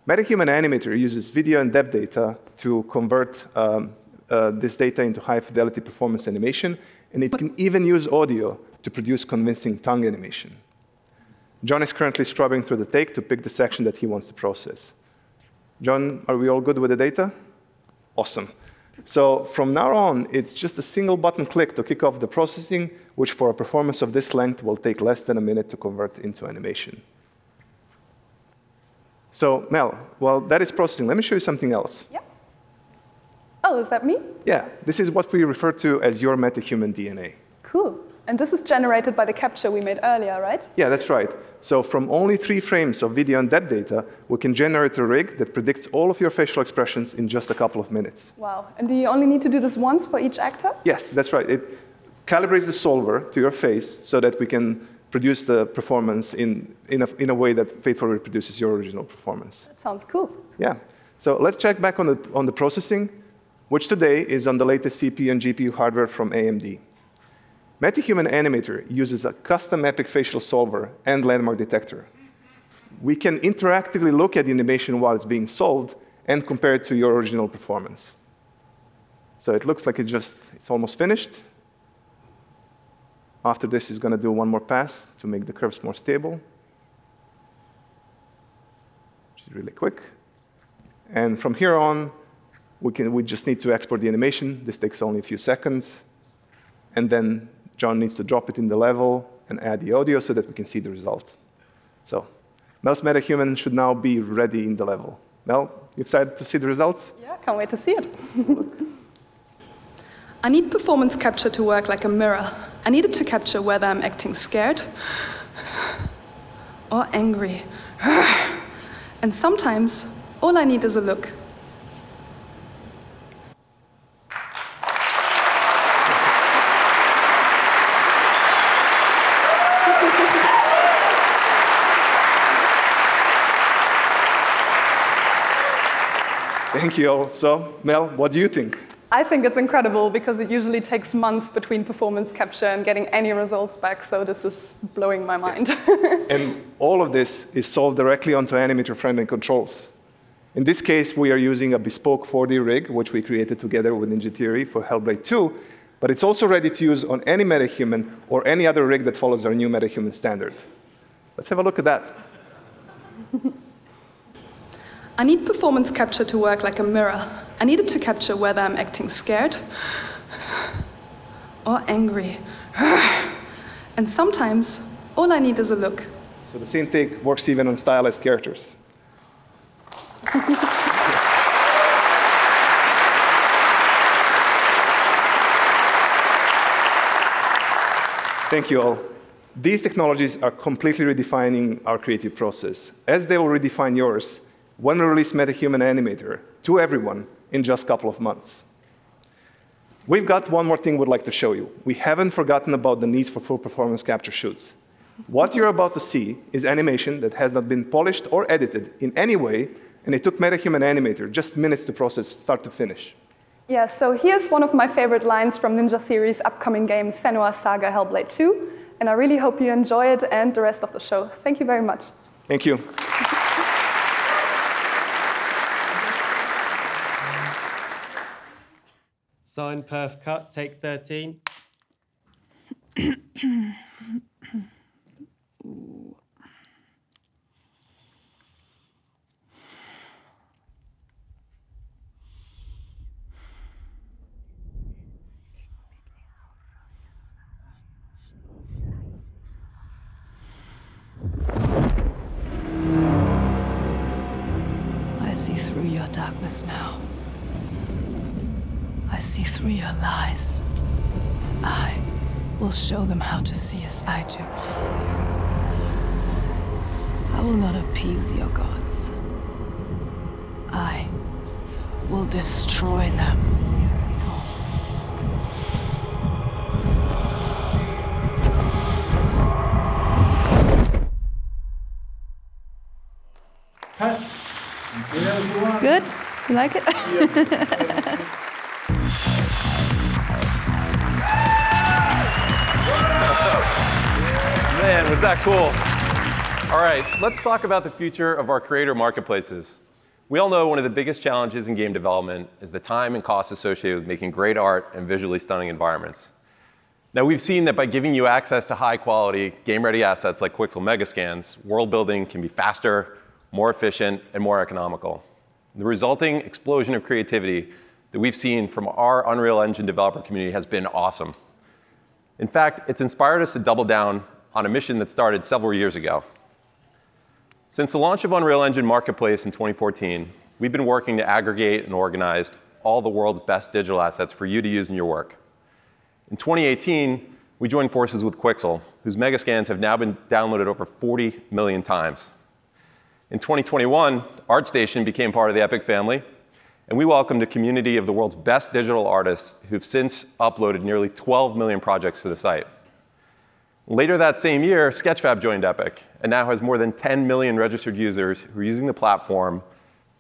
MetaHuman Animator uses video and depth data to convert um, uh, this data into high-fidelity performance animation, and it can even use audio to produce convincing tongue animation. John is currently scrubbing through the take to pick the section that he wants to process. John, are we all good with the data? Awesome. So from now on, it's just a single button click to kick off the processing, which for a performance of this length will take less than a minute to convert into animation. So Mel, while that is processing, let me show you something else. Yeah. Oh, is that me? Yeah. This is what we refer to as your MetaHuman D N A. Cool. And this is generated by the capture we made earlier, right? Yeah, that's right. So from only three frames of video and depth data, we can generate a rig that predicts all of your facial expressions in just a couple of minutes. Wow. And do you only need to do this once for each actor? Yes, that's right. It calibrates the solver to your face so that we can produce the performance in, in, a, in a way that faithfully reproduces your original performance. That sounds cool. Yeah. So let's check back on the, on the processing, which today is on the latest C P U and G P U hardware from A M D. MetaHuman Animator uses a custom Epic facial solver and landmark detector. We can interactively look at the animation while it's being solved and compare it to your original performance. So it looks like it just, it's almost finished. After this, it's going to do one more pass to make the curves more stable, which is really quick. And from here on, we, can, we just need to export the animation. This takes only a few seconds. And then John needs to drop it in the level and add the audio so that we can see the result. So Mel's MetaHuman should now be ready in the level. Mel, you excited to see the results? Yeah, can't wait to see it. I need performance capture to work like a mirror. I need it to capture whether I'm acting scared or angry. And sometimes, all I need is a look. Thank you all. So, Mel, what do you think? I think it's incredible because it usually takes months between performance capture and getting any results back, so this is blowing my mind. And all of this is solved directly onto animator-friendly controls. In this case, we are using a bespoke four D rig, which we created together with Ninja Theory for Hellblade two, but it's also ready to use on any MetaHuman or any other rig that follows our new MetaHuman standard. Let's have a look at that. I need performance capture to work like a mirror. I need it to capture whether I'm acting scared or angry. And sometimes, all I need is a look. So the scene take works even on stylized characters. Thank you all. These technologies are completely redefining our creative process. As they will redefine yours, When we release MetaHuman Animator to everyone in just a couple of months. We've got one more thing we'd like to show you. We haven't forgotten about the needs for full performance capture shoots. What you're about to see is animation that has not been polished or edited in any way, and it took MetaHuman Animator just minutes to process start to finish. Yeah, so here's one of my favorite lines from Ninja Theory's upcoming game, Senua's Saga Hellblade two, and I really hope you enjoy it and the rest of the show. Thank you very much. Thank you. Sign, perf, cut, take thirteen. I see through your darkness now. I see through your lies. I will show them how to see as I do. I will not appease your gods. I will destroy them. Cut. Good? You like it? Man, was that cool. All right, let's talk about the future of our creator marketplaces. We all know one of the biggest challenges in game development is the time and cost associated with making great art and visually stunning environments. Now, we've seen that by giving you access to high-quality, game-ready assets like Quixel Megascans, world building can be faster, more efficient, and more economical. The resulting explosion of creativity that we've seen from our Unreal Engine developer community has been awesome. In fact, it's inspired us to double down on a mission that started several years ago. Since the launch of Unreal Engine Marketplace in twenty fourteen, we've been working to aggregate and organize all the world's best digital assets for you to use in your work. In twenty eighteen, we joined forces with Quixel, whose Megascans have now been downloaded over forty million times. In twenty twenty-one, ArtStation became part of the Epic family, and we welcomed a community of the world's best digital artists who've since uploaded nearly twelve million projects to the site. Later that same year, Sketchfab joined Epic and now has more than ten million registered users who are using the platform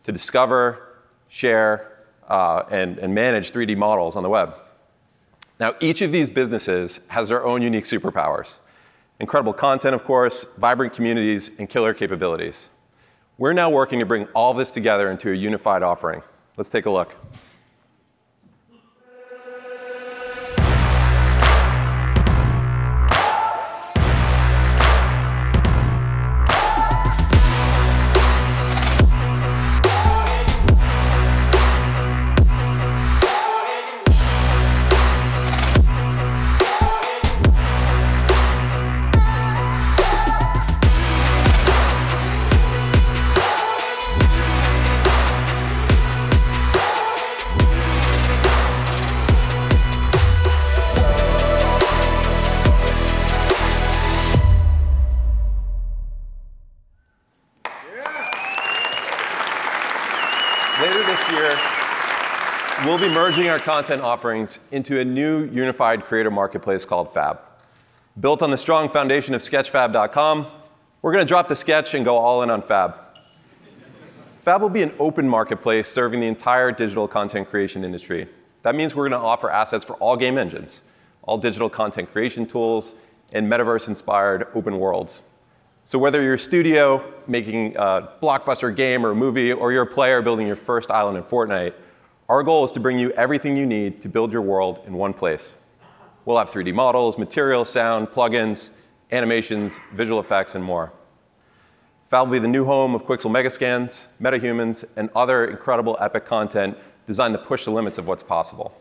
to discover, share, uh, and, and manage three D models on the web. Now, each of these businesses has their own unique superpowers. Incredible content, of course, vibrant communities, and killer capabilities. We're now working to bring all this together into a unified offering. Let's take a look. We'll be merging our content offerings into a new unified creator marketplace called Fab. Built on the strong foundation of Sketchfab dot com, we're going to drop the sketch and go all in on Fab. Fab will be an open marketplace serving the entire digital content creation industry. That means we're going to offer assets for all game engines, all digital content creation tools, and metaverse-inspired open worlds. So whether you're a studio making a blockbuster game or a movie, or you're a player building your first island in Fortnite, our goal is to bring you everything you need to build your world in one place. We'll have three D models, materials, sound, plugins, animations, visual effects, and more. Fab will be the new home of Quixel Megascans, MetaHumans, and other incredible epic content designed to push the limits of what's possible.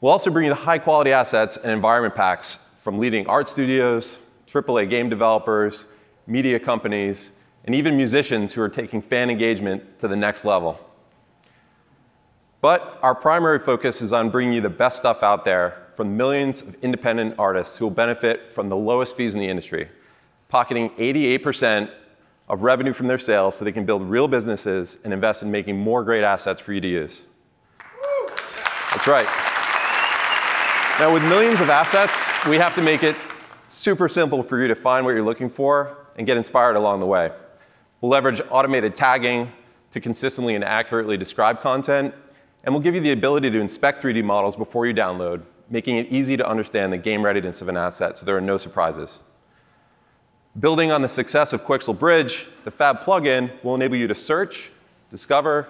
We'll also bring you the high-quality assets and environment packs from leading art studios, triple A game developers, media companies, and even musicians who are taking fan engagement to the next level. But our primary focus is on bringing you the best stuff out there from millions of independent artists who will benefit from the lowest fees in the industry, pocketing eighty-eight percent of revenue from their sales so they can build real businesses and invest in making more great assets for you to use. That's right. Now, with millions of assets, we have to make it super simple for you to find what you're looking for and get inspired along the way. We'll leverage automated tagging to consistently and accurately describe content, and we'll give you the ability to inspect three D models before you download, making it easy to understand the game readiness of an asset so there are no surprises. Building on the success of Quixel Bridge, the Fab plugin will enable you to search, discover,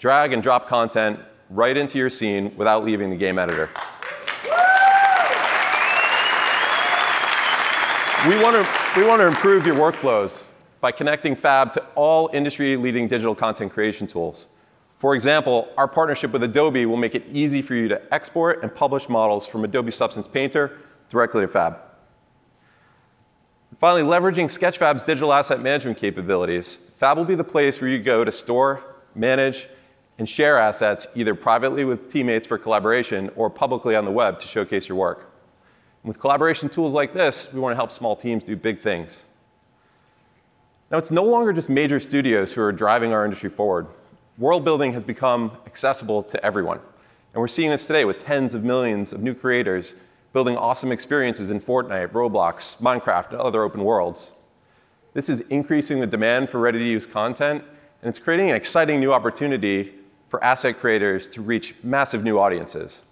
drag and drop content right into your scene without leaving the game editor. We want to, we want to improve your workflows by connecting Fab to all industry-leading digital content creation tools. For example, our partnership with Adobe will make it easy for you to export and publish models from Adobe Substance Painter directly to Fab. Finally, leveraging Sketchfab's digital asset management capabilities, Fab will be the place where you go to store, manage, and share assets either privately with teammates for collaboration or publicly on the web to showcase your work. And with collaboration tools like this, we want to help small teams do big things. Now, it's no longer just major studios who are driving our industry forward. World building has become accessible to everyone. And we're seeing this today with tens of millions of new creators building awesome experiences in Fortnite, Roblox, Minecraft, and other open worlds. This is increasing the demand for ready-to-use content, and it's creating an exciting new opportunity for asset creators to reach massive new audiences.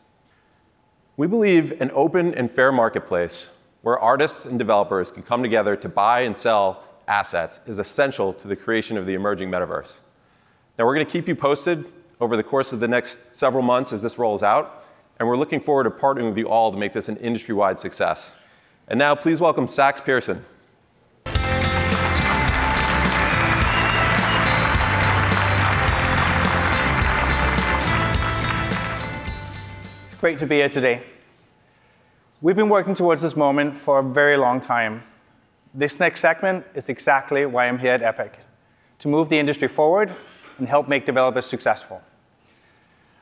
We believe an open and fair marketplace where artists and developers can come together to buy and sell assets is essential to the creation of the emerging metaverse. Now, we're going to keep you posted over the course of the next several months as this rolls out, and we're looking forward to partnering with you all to make this an industry-wide success. And now, please welcome Sax Pearson. It's great to be here today. We've been working towards this moment for a very long time. This next segment is exactly why I'm here at Epic, to move the industry forward and help make developers successful.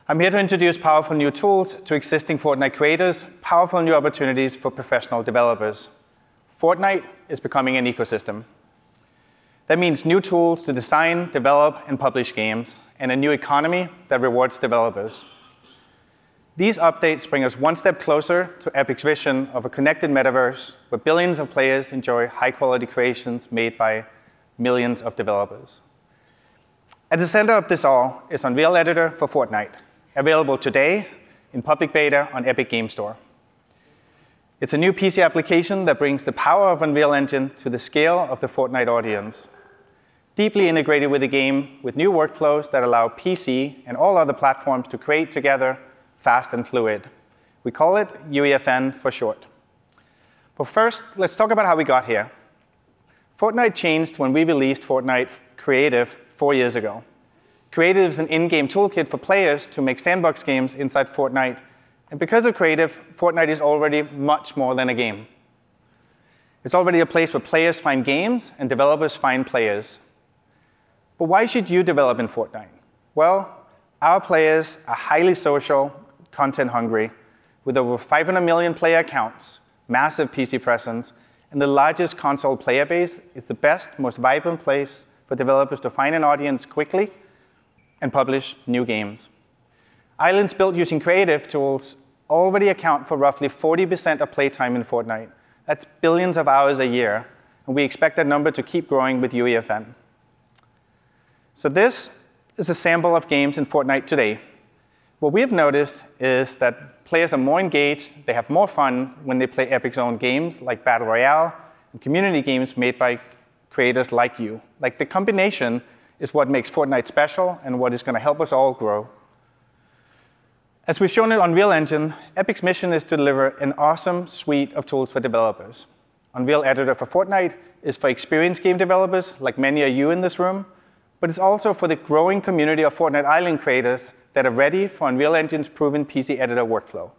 I'm here to introduce powerful new tools to existing Fortnite creators, powerful new opportunities for professional developers. Fortnite is becoming an ecosystem. That means new tools to design, develop, and publish games, and a new economy that rewards developers. These updates bring us one step closer to Epic's vision of a connected metaverse where billions of players enjoy high-quality creations made by millions of developers. At the center of this all is Unreal Editor for Fortnite, available today in public beta on Epic Games Store. It's a new P C application that brings the power of Unreal Engine to the scale of the Fortnite audience. Deeply integrated with the game, with new workflows that allow P C and all other platforms to create together fast and fluid. We call it U E F N for short. But first, let's talk about how we got here. Fortnite changed when we released Fortnite Creative four years ago. Creative is an in-game toolkit for players to make sandbox games inside Fortnite. And because of Creative, Fortnite is already much more than a game. It's already a place where players find games and developers find players. But why should you develop in Fortnite? Well, our players are highly social, content-hungry, with over five hundred million player accounts, massive P C presence, and the largest console player base. It's the best, most vibrant place for developers to find an audience quickly and publish new games. Islands built using creative tools already account for roughly forty percent of playtime in Fortnite. That's billions of hours a year, and we expect that number to keep growing with U E F N. So this is a sample of games in Fortnite today. What we have noticed is that players are more engaged, they have more fun when they play Epic's own games like Battle Royale and community games made by creators like you. Like, the combination is what makes Fortnite special and what is going to help us all grow. As we've shown in Unreal Engine, Epic's mission is to deliver an awesome suite of tools for developers. Unreal Editor for Fortnite is for experienced game developers, like many of you in this room, but it's also for the growing community of Fortnite Island creators that are ready for Unreal Engine's proven P C editor workflow.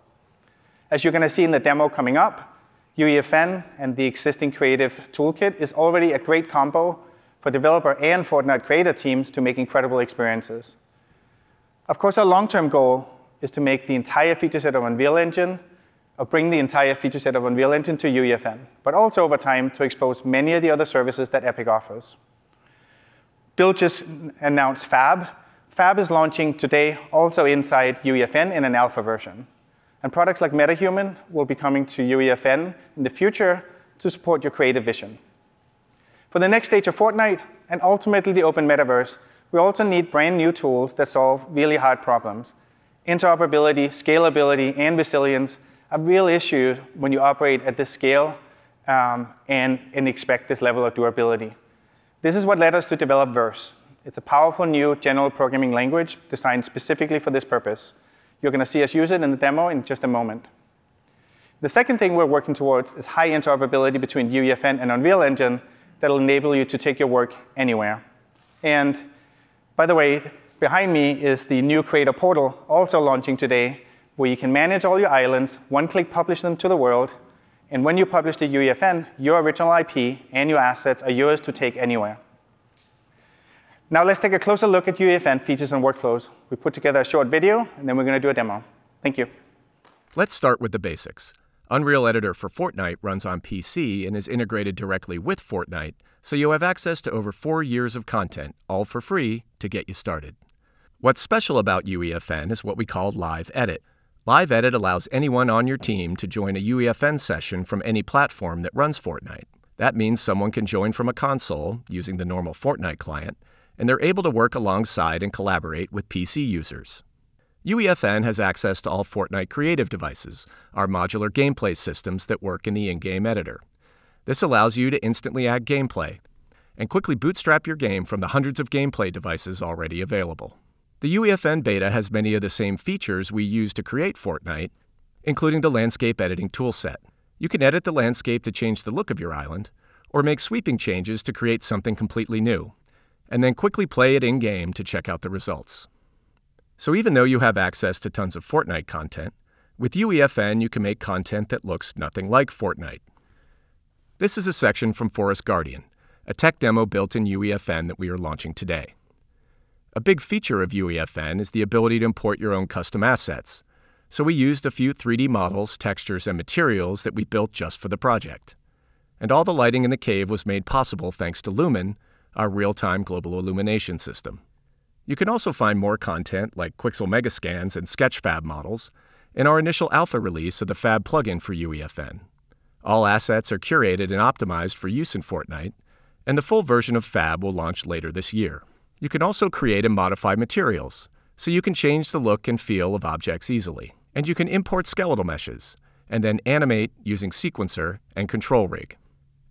As you're going to see in the demo coming up, U E F N and the existing creative toolkit is already a great combo for developer and Fortnite creator teams to make incredible experiences. Of course, our long-term goal is to make the entire feature set of Unreal Engine, or bring the entire feature set of Unreal Engine to U E F N, but also over time to expose many of the other services that Epic offers. Bill just announced Fab. Fab is launching today also inside U E F N in an alpha version. And products like MetaHuman will be coming to U E F N in the future to support your creative vision. For the next stage of Fortnite, and ultimately the open metaverse, we also need brand new tools that solve really hard problems. Interoperability, scalability, and resilience are real issues when you operate at this scale um, and, and expect this level of durability. This is what led us to develop Verse. It's a powerful new general programming language designed specifically for this purpose. You're going to see us use it in the demo in just a moment. The second thing we're working towards is high interoperability between U E F N and Unreal Engine that will enable you to take your work anywhere. And by the way, behind me is the new creator portal, also launching today, where you can manage all your islands, one-click publish them to the world, and when you publish to U E F N, your original I P and your assets are yours to take anywhere. Now let's take a closer look at U E F N features and workflows. We put together a short video, and then we're going to do a demo. Thank you. Let's start with the basics. Unreal Editor for Fortnite runs on P C and is integrated directly with Fortnite, so you'll have access to over four years of content, all for free, to get you started. What's special about U E F N is what we call Live Edit. Live Edit allows anyone on your team to join a U E F N session from any platform that runs Fortnite. That means someone can join from a console, using the normal Fortnite client, and they're able to work alongside and collaborate with P C users. U E F N has access to all Fortnite creative devices, our modular gameplay systems that work in the in-game editor. This allows you to instantly add gameplay and quickly bootstrap your game from the hundreds of gameplay devices already available. The U E F N beta has many of the same features we use to create Fortnite, including the landscape editing toolset. You can edit the landscape to change the look of your island, or make sweeping changes to create something completely new, and then quickly play it in-game to check out the results. So even though you have access to tons of Fortnite content, with U E F N you can make content that looks nothing like Fortnite. This is a section from Forest Guardian, a tech demo built in U E F N that we are launching today. A big feature of U E F N is the ability to import your own custom assets, so we used a few three D models, textures, and materials that we built just for the project. And all the lighting in the cave was made possible thanks to Lumen, our real-time global illumination system. You can also find more content like Quixel Megascans and Sketchfab models in our initial alpha release of the Fab plugin for U E F N. All assets are curated and optimized for use in Fortnite, and the full version of Fab will launch later this year. You can also create and modify materials, so you can change the look and feel of objects easily. And you can import skeletal meshes, and then animate using Sequencer and Control Rig.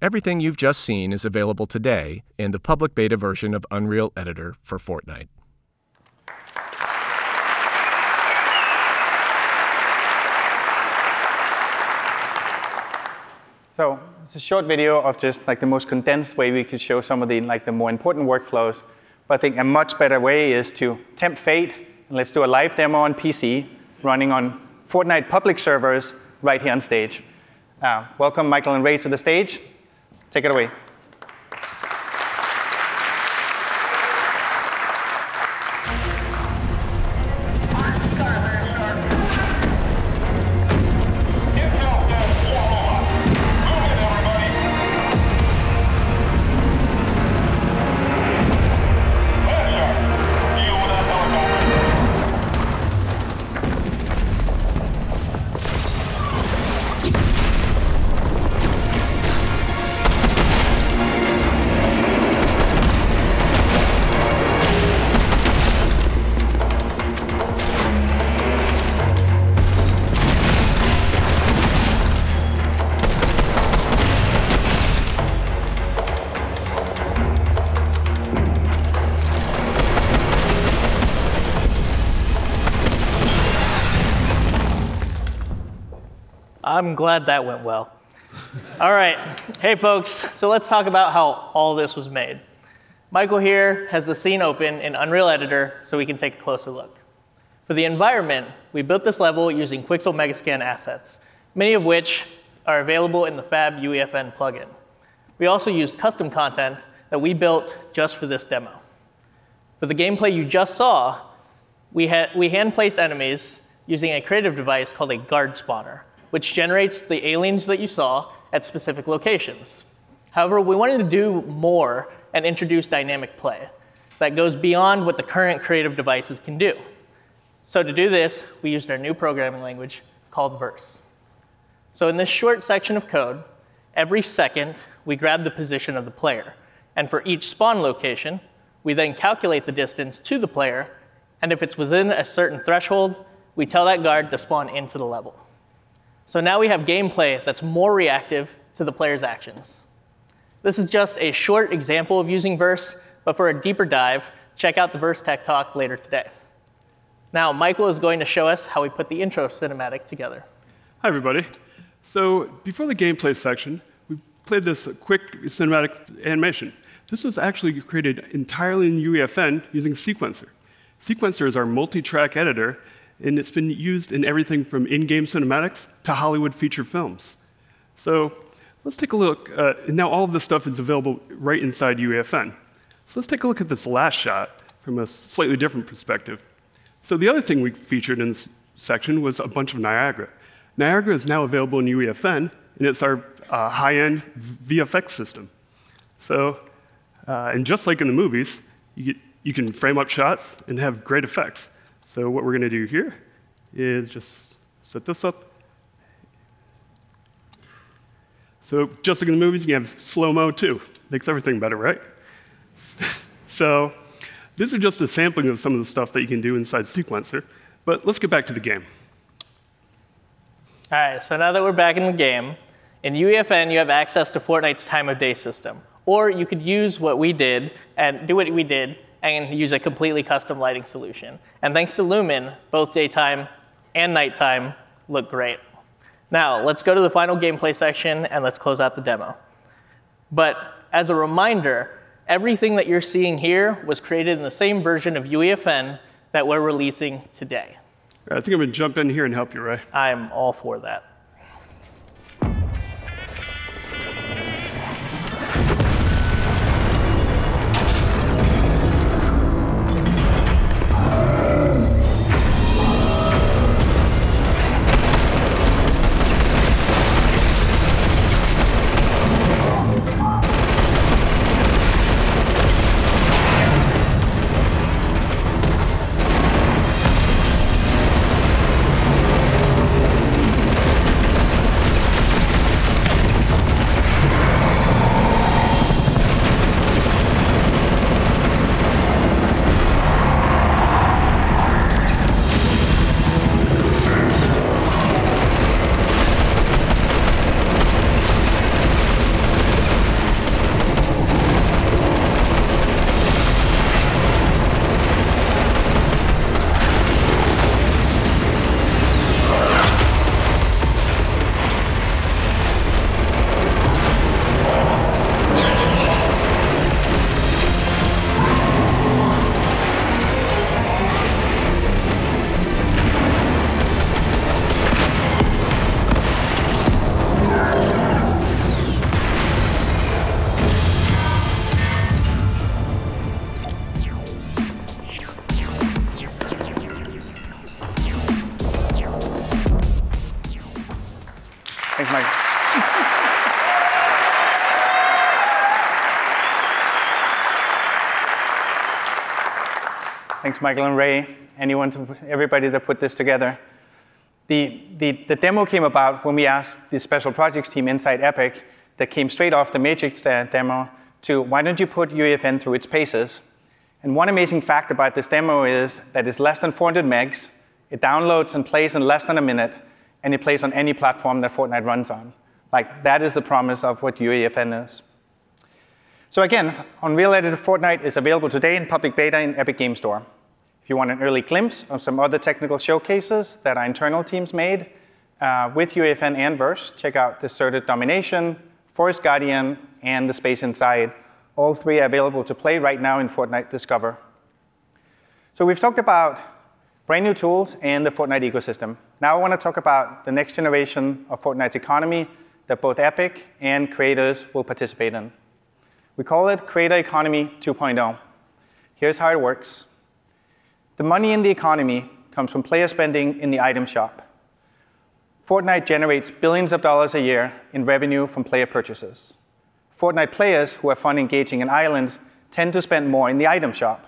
Everything you've just seen is available today in the public beta version of Unreal Editor for Fortnite. So it's a short video of just like the most condensed way we could show some of the like the more important workflows. But I think a much better way is to tempt fate, and let's do a live demo on P C running on Fortnite public servers right here on stage. Uh, welcome Michael and Ray to the stage. Take it away. I'm glad that went well. All right. Hey, folks. So let's talk about how all this was made. Michael here has the scene open in Unreal Editor so we can take a closer look. For the environment, we built this level using Quixel Megascan assets, many of which are available in the Fab U E F N plugin. We also used custom content that we built just for this demo. For the gameplay you just saw, we, ha we hand-placed enemies using a creative device called a guard spotter, which generates the aliens that you saw at specific locations. However, we wanted to do more and introduce dynamic play. that goes beyond what the current creative devices can do. So to do this, we used our new programming language called Verse. So in this short section of code, every second, we grab the position of the player. And for each spawn location, we then calculate the distance to the player. And if it's within a certain threshold, we tell that guard to spawn into the level. So now we have gameplay that's more reactive to the player's actions. This is just a short example of using Verse, but for a deeper dive, check out the Verse Tech Talk later today. Now, Michael is going to show us how we put the intro cinematic together. Hi, everybody. So before the gameplay section, we played this quick cinematic animation. This was actually created entirely in U E F N using Sequencer. Sequencer is our multi-track editor, and it's been used in everything from in-game cinematics to Hollywood feature films. So let's take a look. Uh, and now all of this stuff is available right inside U E F N. So let's take a look at this last shot from a slightly different perspective. So the other thing we featured in this section was a bunch of Niagara. Niagara is now available in U E F N, and it's our uh, high-end V F X system. So, uh, and just like in the movies, you, you can frame up shots and have great effects. So what we're going to do here is just set this up. So just like in the movies, you can have slow-mo, too. Makes everything better, right? So these are just a sampling of some of the stuff that you can do inside Sequencer. But let's get back to the game. All right, so now that we're back in the game, in U E F N, you have access to Fortnite's time of day system. Or you could use what we did and do what we did and use a completely custom lighting solution. And thanks to Lumen, both daytime and nighttime look great. Now, let's go to the final gameplay section and let's close out the demo. But as a reminder, everything that you're seeing here was created in the same version of U E F N that we're releasing today. I think I'm going to jump in here and help you, Ray. I'm all for that. Thanks, Michael and Ray, anyone, to, everybody that put this together. The, the, the demo came about when we asked the special projects team inside Epic that came straight off the Magix demo to, why don't you put U E F N through its paces? And one amazing fact about this demo is that it's less than four hundred megs, it downloads and plays in less than a minute, and it plays on any platform that Fortnite runs on. Like, that is the promise of what U E F N is. So again, Unreal Engine Fortnite is available today in public beta in Epic Games Store. If you want an early glimpse of some other technical showcases that our internal teams made uh, with U E F N and Verse, check out Deserted Domination, Forest Guardian, and The Space Inside. All three are available to play right now in Fortnite Discover. So we've talked about brand new tools and the Fortnite ecosystem. Now I want to talk about the next generation of Fortnite's economy that both Epic and creators will participate in. We call it Creator Economy two point oh. Here's how it works. The money in the economy comes from player spending in the item shop. Fortnite generates billions of dollars a year in revenue from player purchases. Fortnite players who have fun engaging in islands tend to spend more in the item shop,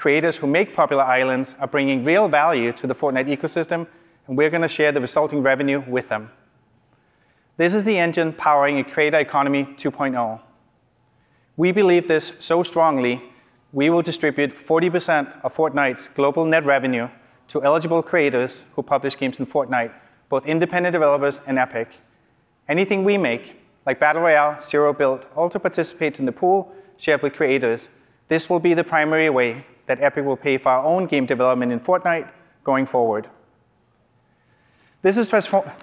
Creators who make popular islands are bringing real value to the Fortnite ecosystem, and we're going to share the resulting revenue with them. This is the engine powering a creator economy two point oh. We believe this so strongly, we will distribute forty percent of Fortnite's global net revenue to eligible creators who publish games in Fortnite, both independent developers and Epic. Anything we make, like Battle Royale, Zero Build, also participates in the pool shared with creators. This will be the primary way that Epic will pay for our own game development in Fortnite going forward. This is transform. I'm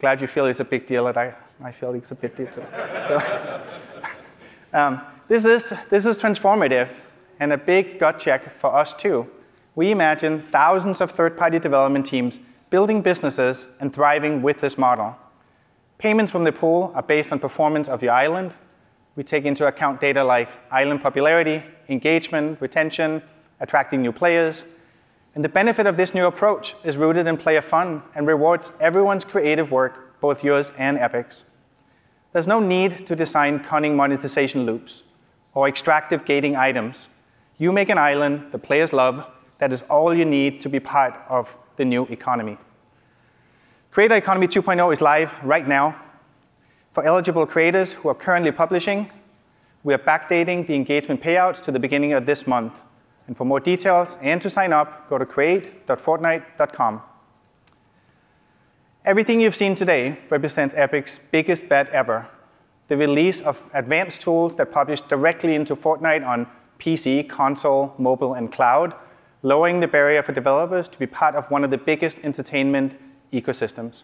glad you feel it's a big deal, and I, I feel it's a big deal too. So, um, this is, this is transformative and a big gut check for us too. We imagine thousands of third-party development teams building businesses and thriving with this model. Payments from the pool are based on performance of your island. We take into account data like island popularity, engagement, retention, attracting new players. And the benefit of this new approach is rooted in player fun and rewards everyone's creative work, both yours and Epic's. There's no need to design cunning monetization loops or extractive gating items. You make an island the players love. That is all you need to be part of the new economy. Creator Economy two point oh is live right now. For eligible creators who are currently publishing, we are backdating the engagement payouts to the beginning of this month. And for more details and to sign up, go to create dot fortnite dot com. Everything you've seen today represents Epic's biggest bet ever, the release of advanced tools that publish directly into Fortnite on P C, console, mobile, and cloud, lowering the barrier for developers to be part of one of the biggest entertainment ecosystems.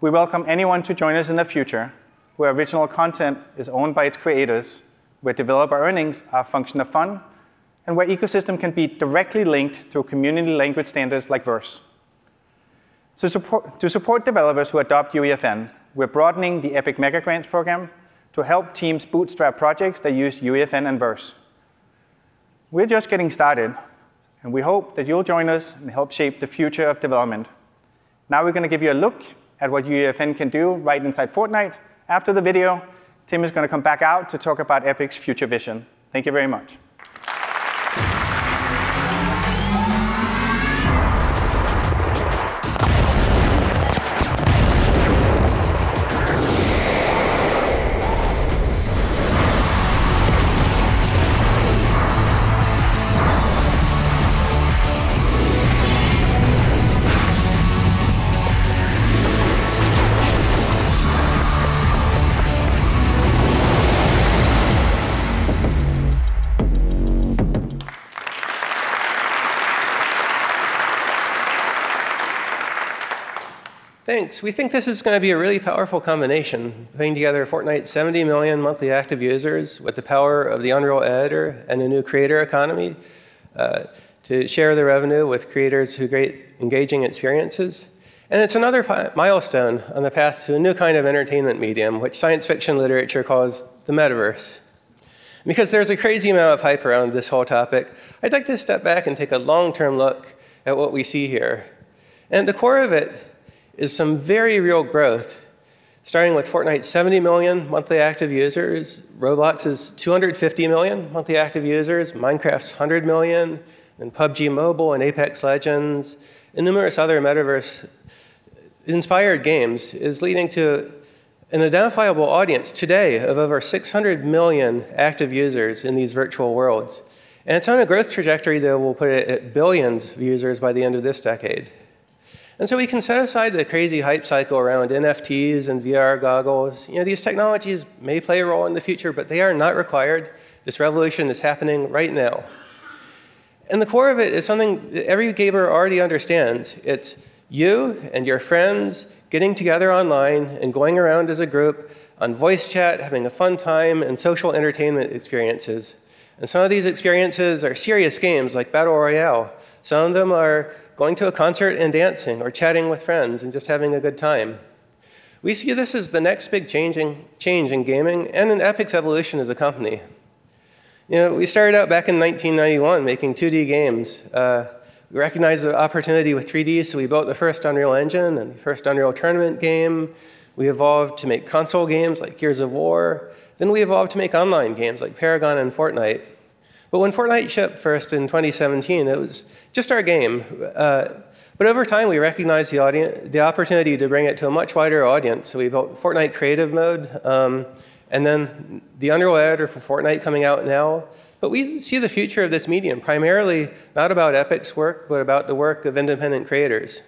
We welcome anyone to join us in the future, where original content is owned by its creators, where developer earnings are a function of fun, and where ecosystem can be directly linked through community language standards like Verse. To support, to support developers who adopt U E F N, we're broadening the Epic Mega Grants program to help teams bootstrap projects that use U E F N and Verse. We're just getting started. And we hope that you'll join us and help shape the future of development. Now we're going to give you a look at what U E F N can do right inside Fortnite. After the video, Tim is going to come back out to talk about Epic's future vision. Thank you very much. Thanks. We think this is going to be a really powerful combination, putting together Fortnite's seventy million monthly active users with the power of the Unreal editor and a new creator economy uh, to share the revenue with creators who create engaging experiences. And it's another milestone on the path to a new kind of entertainment medium, which science fiction literature calls the metaverse. Because there's a crazy amount of hype around this whole topic, I'd like to step back and take a long-term look at what we see here. And at the core of it is some very real growth, starting with Fortnite's seventy million monthly active users, Roblox's two hundred fifty million monthly active users, Minecraft's one hundred million, and P U B G Mobile and Apex Legends, and numerous other metaverse-inspired games is leading to an identifiable audience today of over six hundred million active users in these virtual worlds. And it's on a growth trajectory that will put it at billions of users by the end of this decade. And so we can set aside the crazy hype cycle around N F Ts and V R goggles. You know, these technologies may play a role in the future, but they are not required. This revolution is happening right now. And the core of it is something that every gamer already understands. It's you and your friends getting together online and going around as a group on voice chat, having a fun time, and social entertainment experiences. And some of these experiences are serious games like Battle Royale. Some of them are going to a concert and dancing, or chatting with friends and just having a good time. We see this as the next big changing, change in gaming and in Epic's evolution as a company. You know, we started out back in nineteen ninety-one making two D games. Uh, we recognized the opportunity with three D, so we built the first Unreal Engine and the first Unreal Tournament game. We evolved to make console games like Gears of War. Then we evolved to make online games like Paragon and Fortnite. But when Fortnite shipped first in twenty seventeen, it was just our game. Uh, but over time, we recognized the, audience, the opportunity to bring it to a much wider audience. So we built Fortnite Creative Mode, um, and then the Unreal Editor for Fortnite coming out now. But we see the future of this medium primarily not about Epic's work, but about the work of independent creators.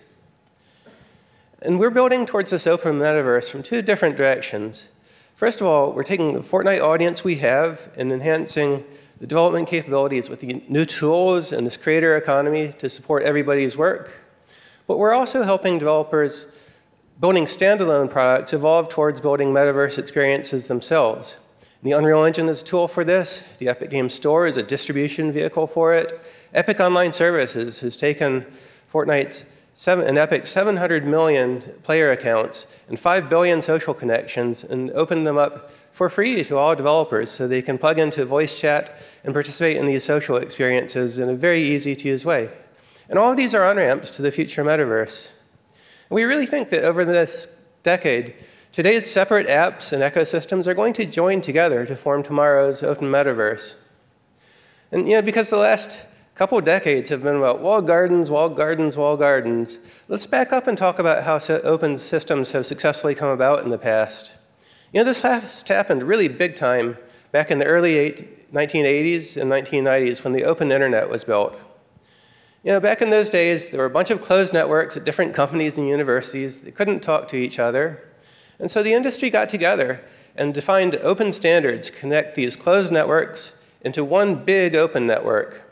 And we're building towards this open metaverse from two different directions. First of all, we're taking the Fortnite audience we have and enhancing the development capabilities with the new tools and this creator economy to support everybody's work. But we're also helping developers building standalone products evolve towards building metaverse experiences themselves. The Unreal Engine is a tool for this. The Epic Games Store is a distribution vehicle for it. Epic Online Services has taken Fortnite's seven, and Epic's seven hundred million player accounts and five billion social connections and opened them up for free to all developers so they can plug into voice chat and participate in these social experiences in a very easy-to-use way. And all of these are on-ramps to the future metaverse. And we really think that over the next decade, today's separate apps and ecosystems are going to join together to form tomorrow's open metaverse. And you know, because the last couple of decades have been about walled gardens, walled gardens, walled gardens, let's back up and talk about how open systems have successfully come about in the past. You know, this last happened really big time back in the early nineteen eighties and nineteen nineties when the open internet was built. You know, back in those days, there were a bunch of closed networks at different companies and universities that couldn't talk to each other. And so the industry got together and defined open standards to connect these closed networks into one big open network.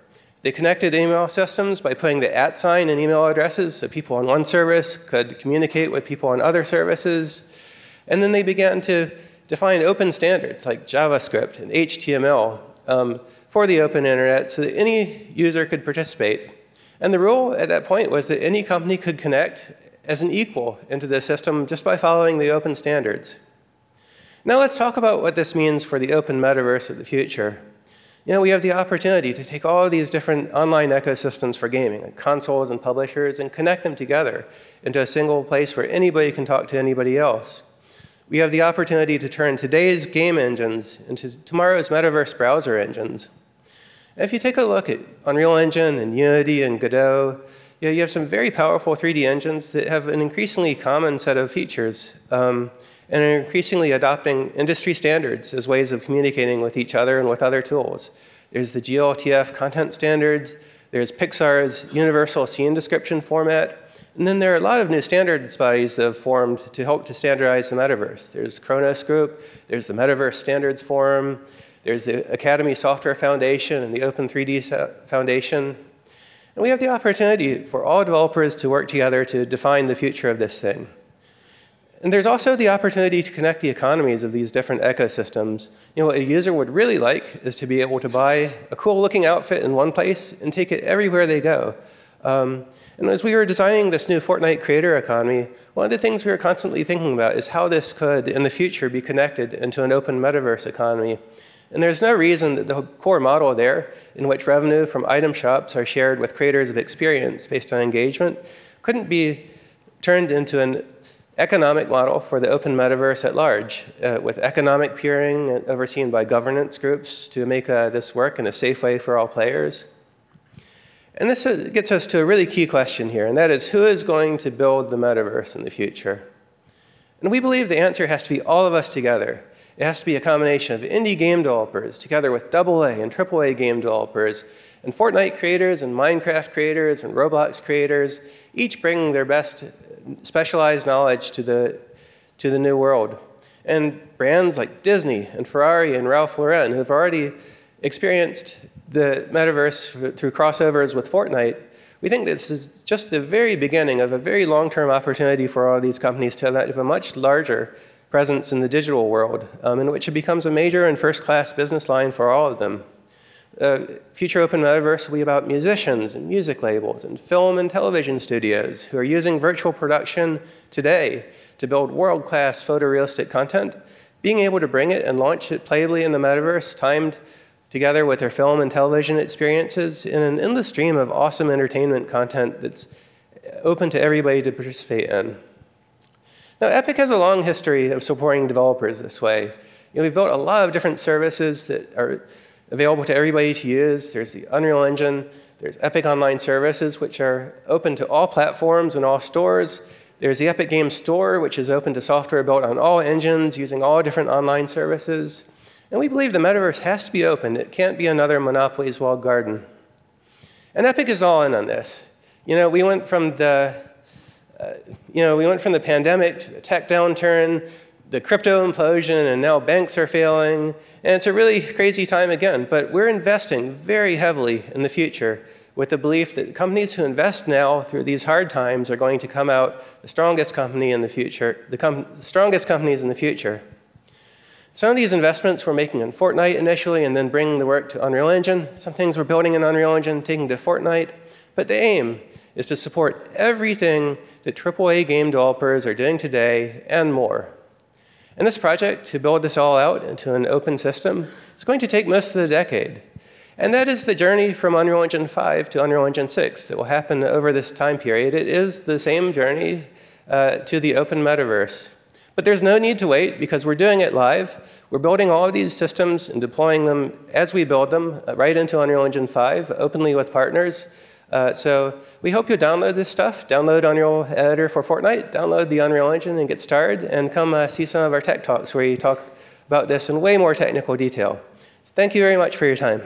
They connected email systems by putting the at sign in email addresses so people on one service could communicate with people on other services. And then they began to define open standards like JavaScript and H T M L um, for the open internet so that any user could participate. And the rule at that point was that any company could connect as an equal into the system just by following the open standards. Now let's talk about what this means for the open metaverse of the future. You know, we have the opportunity to take all of these different online ecosystems for gaming, like consoles and publishers, and connect them together into a single place where anybody can talk to anybody else. We have the opportunity to turn today's game engines into tomorrow's metaverse browser engines. And if you take a look at Unreal Engine and Unity and Godot, you know, you have some very powerful three D engines that have an increasingly common set of features um, and are increasingly adopting industry standards as ways of communicating with each other and with other tools. There's the G L T F content standards, there's Pixar's universal scene description format, and then there are a lot of new standards bodies that have formed to help to standardize the metaverse. There's Kronos Group, there's the Metaverse Standards Forum, there's the Academy Software Foundation and the Open three D Foundation. And we have the opportunity for all developers to work together to define the future of this thing. And there's also the opportunity to connect the economies of these different ecosystems. You know, what a user would really like is to be able to buy a cool-looking outfit in one place and take it everywhere they go. Um, and as we were designing this new Fortnite creator economy, one of the things we were constantly thinking about is how this could, in the future, be connected into an open metaverse economy. And there's no reason that the core model there, in which revenue from item shops are shared with creators of experience based on engagement, couldn't be turned into an economic model for the open metaverse at large, uh, with economic peering overseen by governance groups to make uh, this work in a safe way for all players. And this gets us to a really key question here, and that is, who is going to build the metaverse in the future? And we believe the answer has to be all of us together. It has to be a combination of indie game developers together with double A and triple A game developers and Fortnite creators and Minecraft creators and Roblox creators, each bringing their best specialized knowledge to the, to the new world. And brands like Disney and Ferrari and Ralph Lauren who've already experienced the metaverse through crossovers with Fortnite, we think this is just the very beginning of a very long-term opportunity for all these companies to have a much larger presence in the digital world, um, in which it becomes a major and first-class business line for all of them. Uh, future open metaverse will be about musicians and music labels and film and television studios who are using virtual production today to build world-class photorealistic content, being able to bring it and launch it playably in the metaverse, timed together with their film and television experiences in an endless stream of awesome entertainment content that's open to everybody to participate in. Now, Epic has a long history of supporting developers this way. You know, we've built a lot of different services that are available to everybody to use. There's the Unreal Engine. There's Epic Online Services, which are open to all platforms and all stores. There's the Epic Games Store, which is open to software built on all engines using all different online services. And we believe the metaverse has to be open. It can't be another Monopoly's walled garden. And Epic is all in on this. You know, we went from the, uh, you know, we went from the pandemic to the tech downturn, the crypto implosion, and now banks are failing. And it's a really crazy time again. But we're investing very heavily in the future, with the belief that companies who invest now through these hard times are going to come out the strongest company in the future, the com strongest companies in the future. Some of these investments we're making in Fortnite initially and then bringing the work to Unreal Engine. Some things we're building in Unreal Engine, taking to Fortnite. But the aim is to support everything that triple A game developers are doing today and more. And this project, to build this all out into an open system, is going to take most of the decade. And that is the journey from Unreal Engine five to Unreal Engine six that will happen over this time period. It is the same journey uh, to the open metaverse. But there's no need to wait, because we're doing it live. We're building all of these systems and deploying them as we build them uh, right into Unreal Engine five, openly with partners. Uh, so we hope you'll download this stuff. Download Unreal Editor for Fortnite. Download the Unreal Engine and get started. And come uh, see some of our tech talks where you talk about this in way more technical detail. So thank you very much for your time.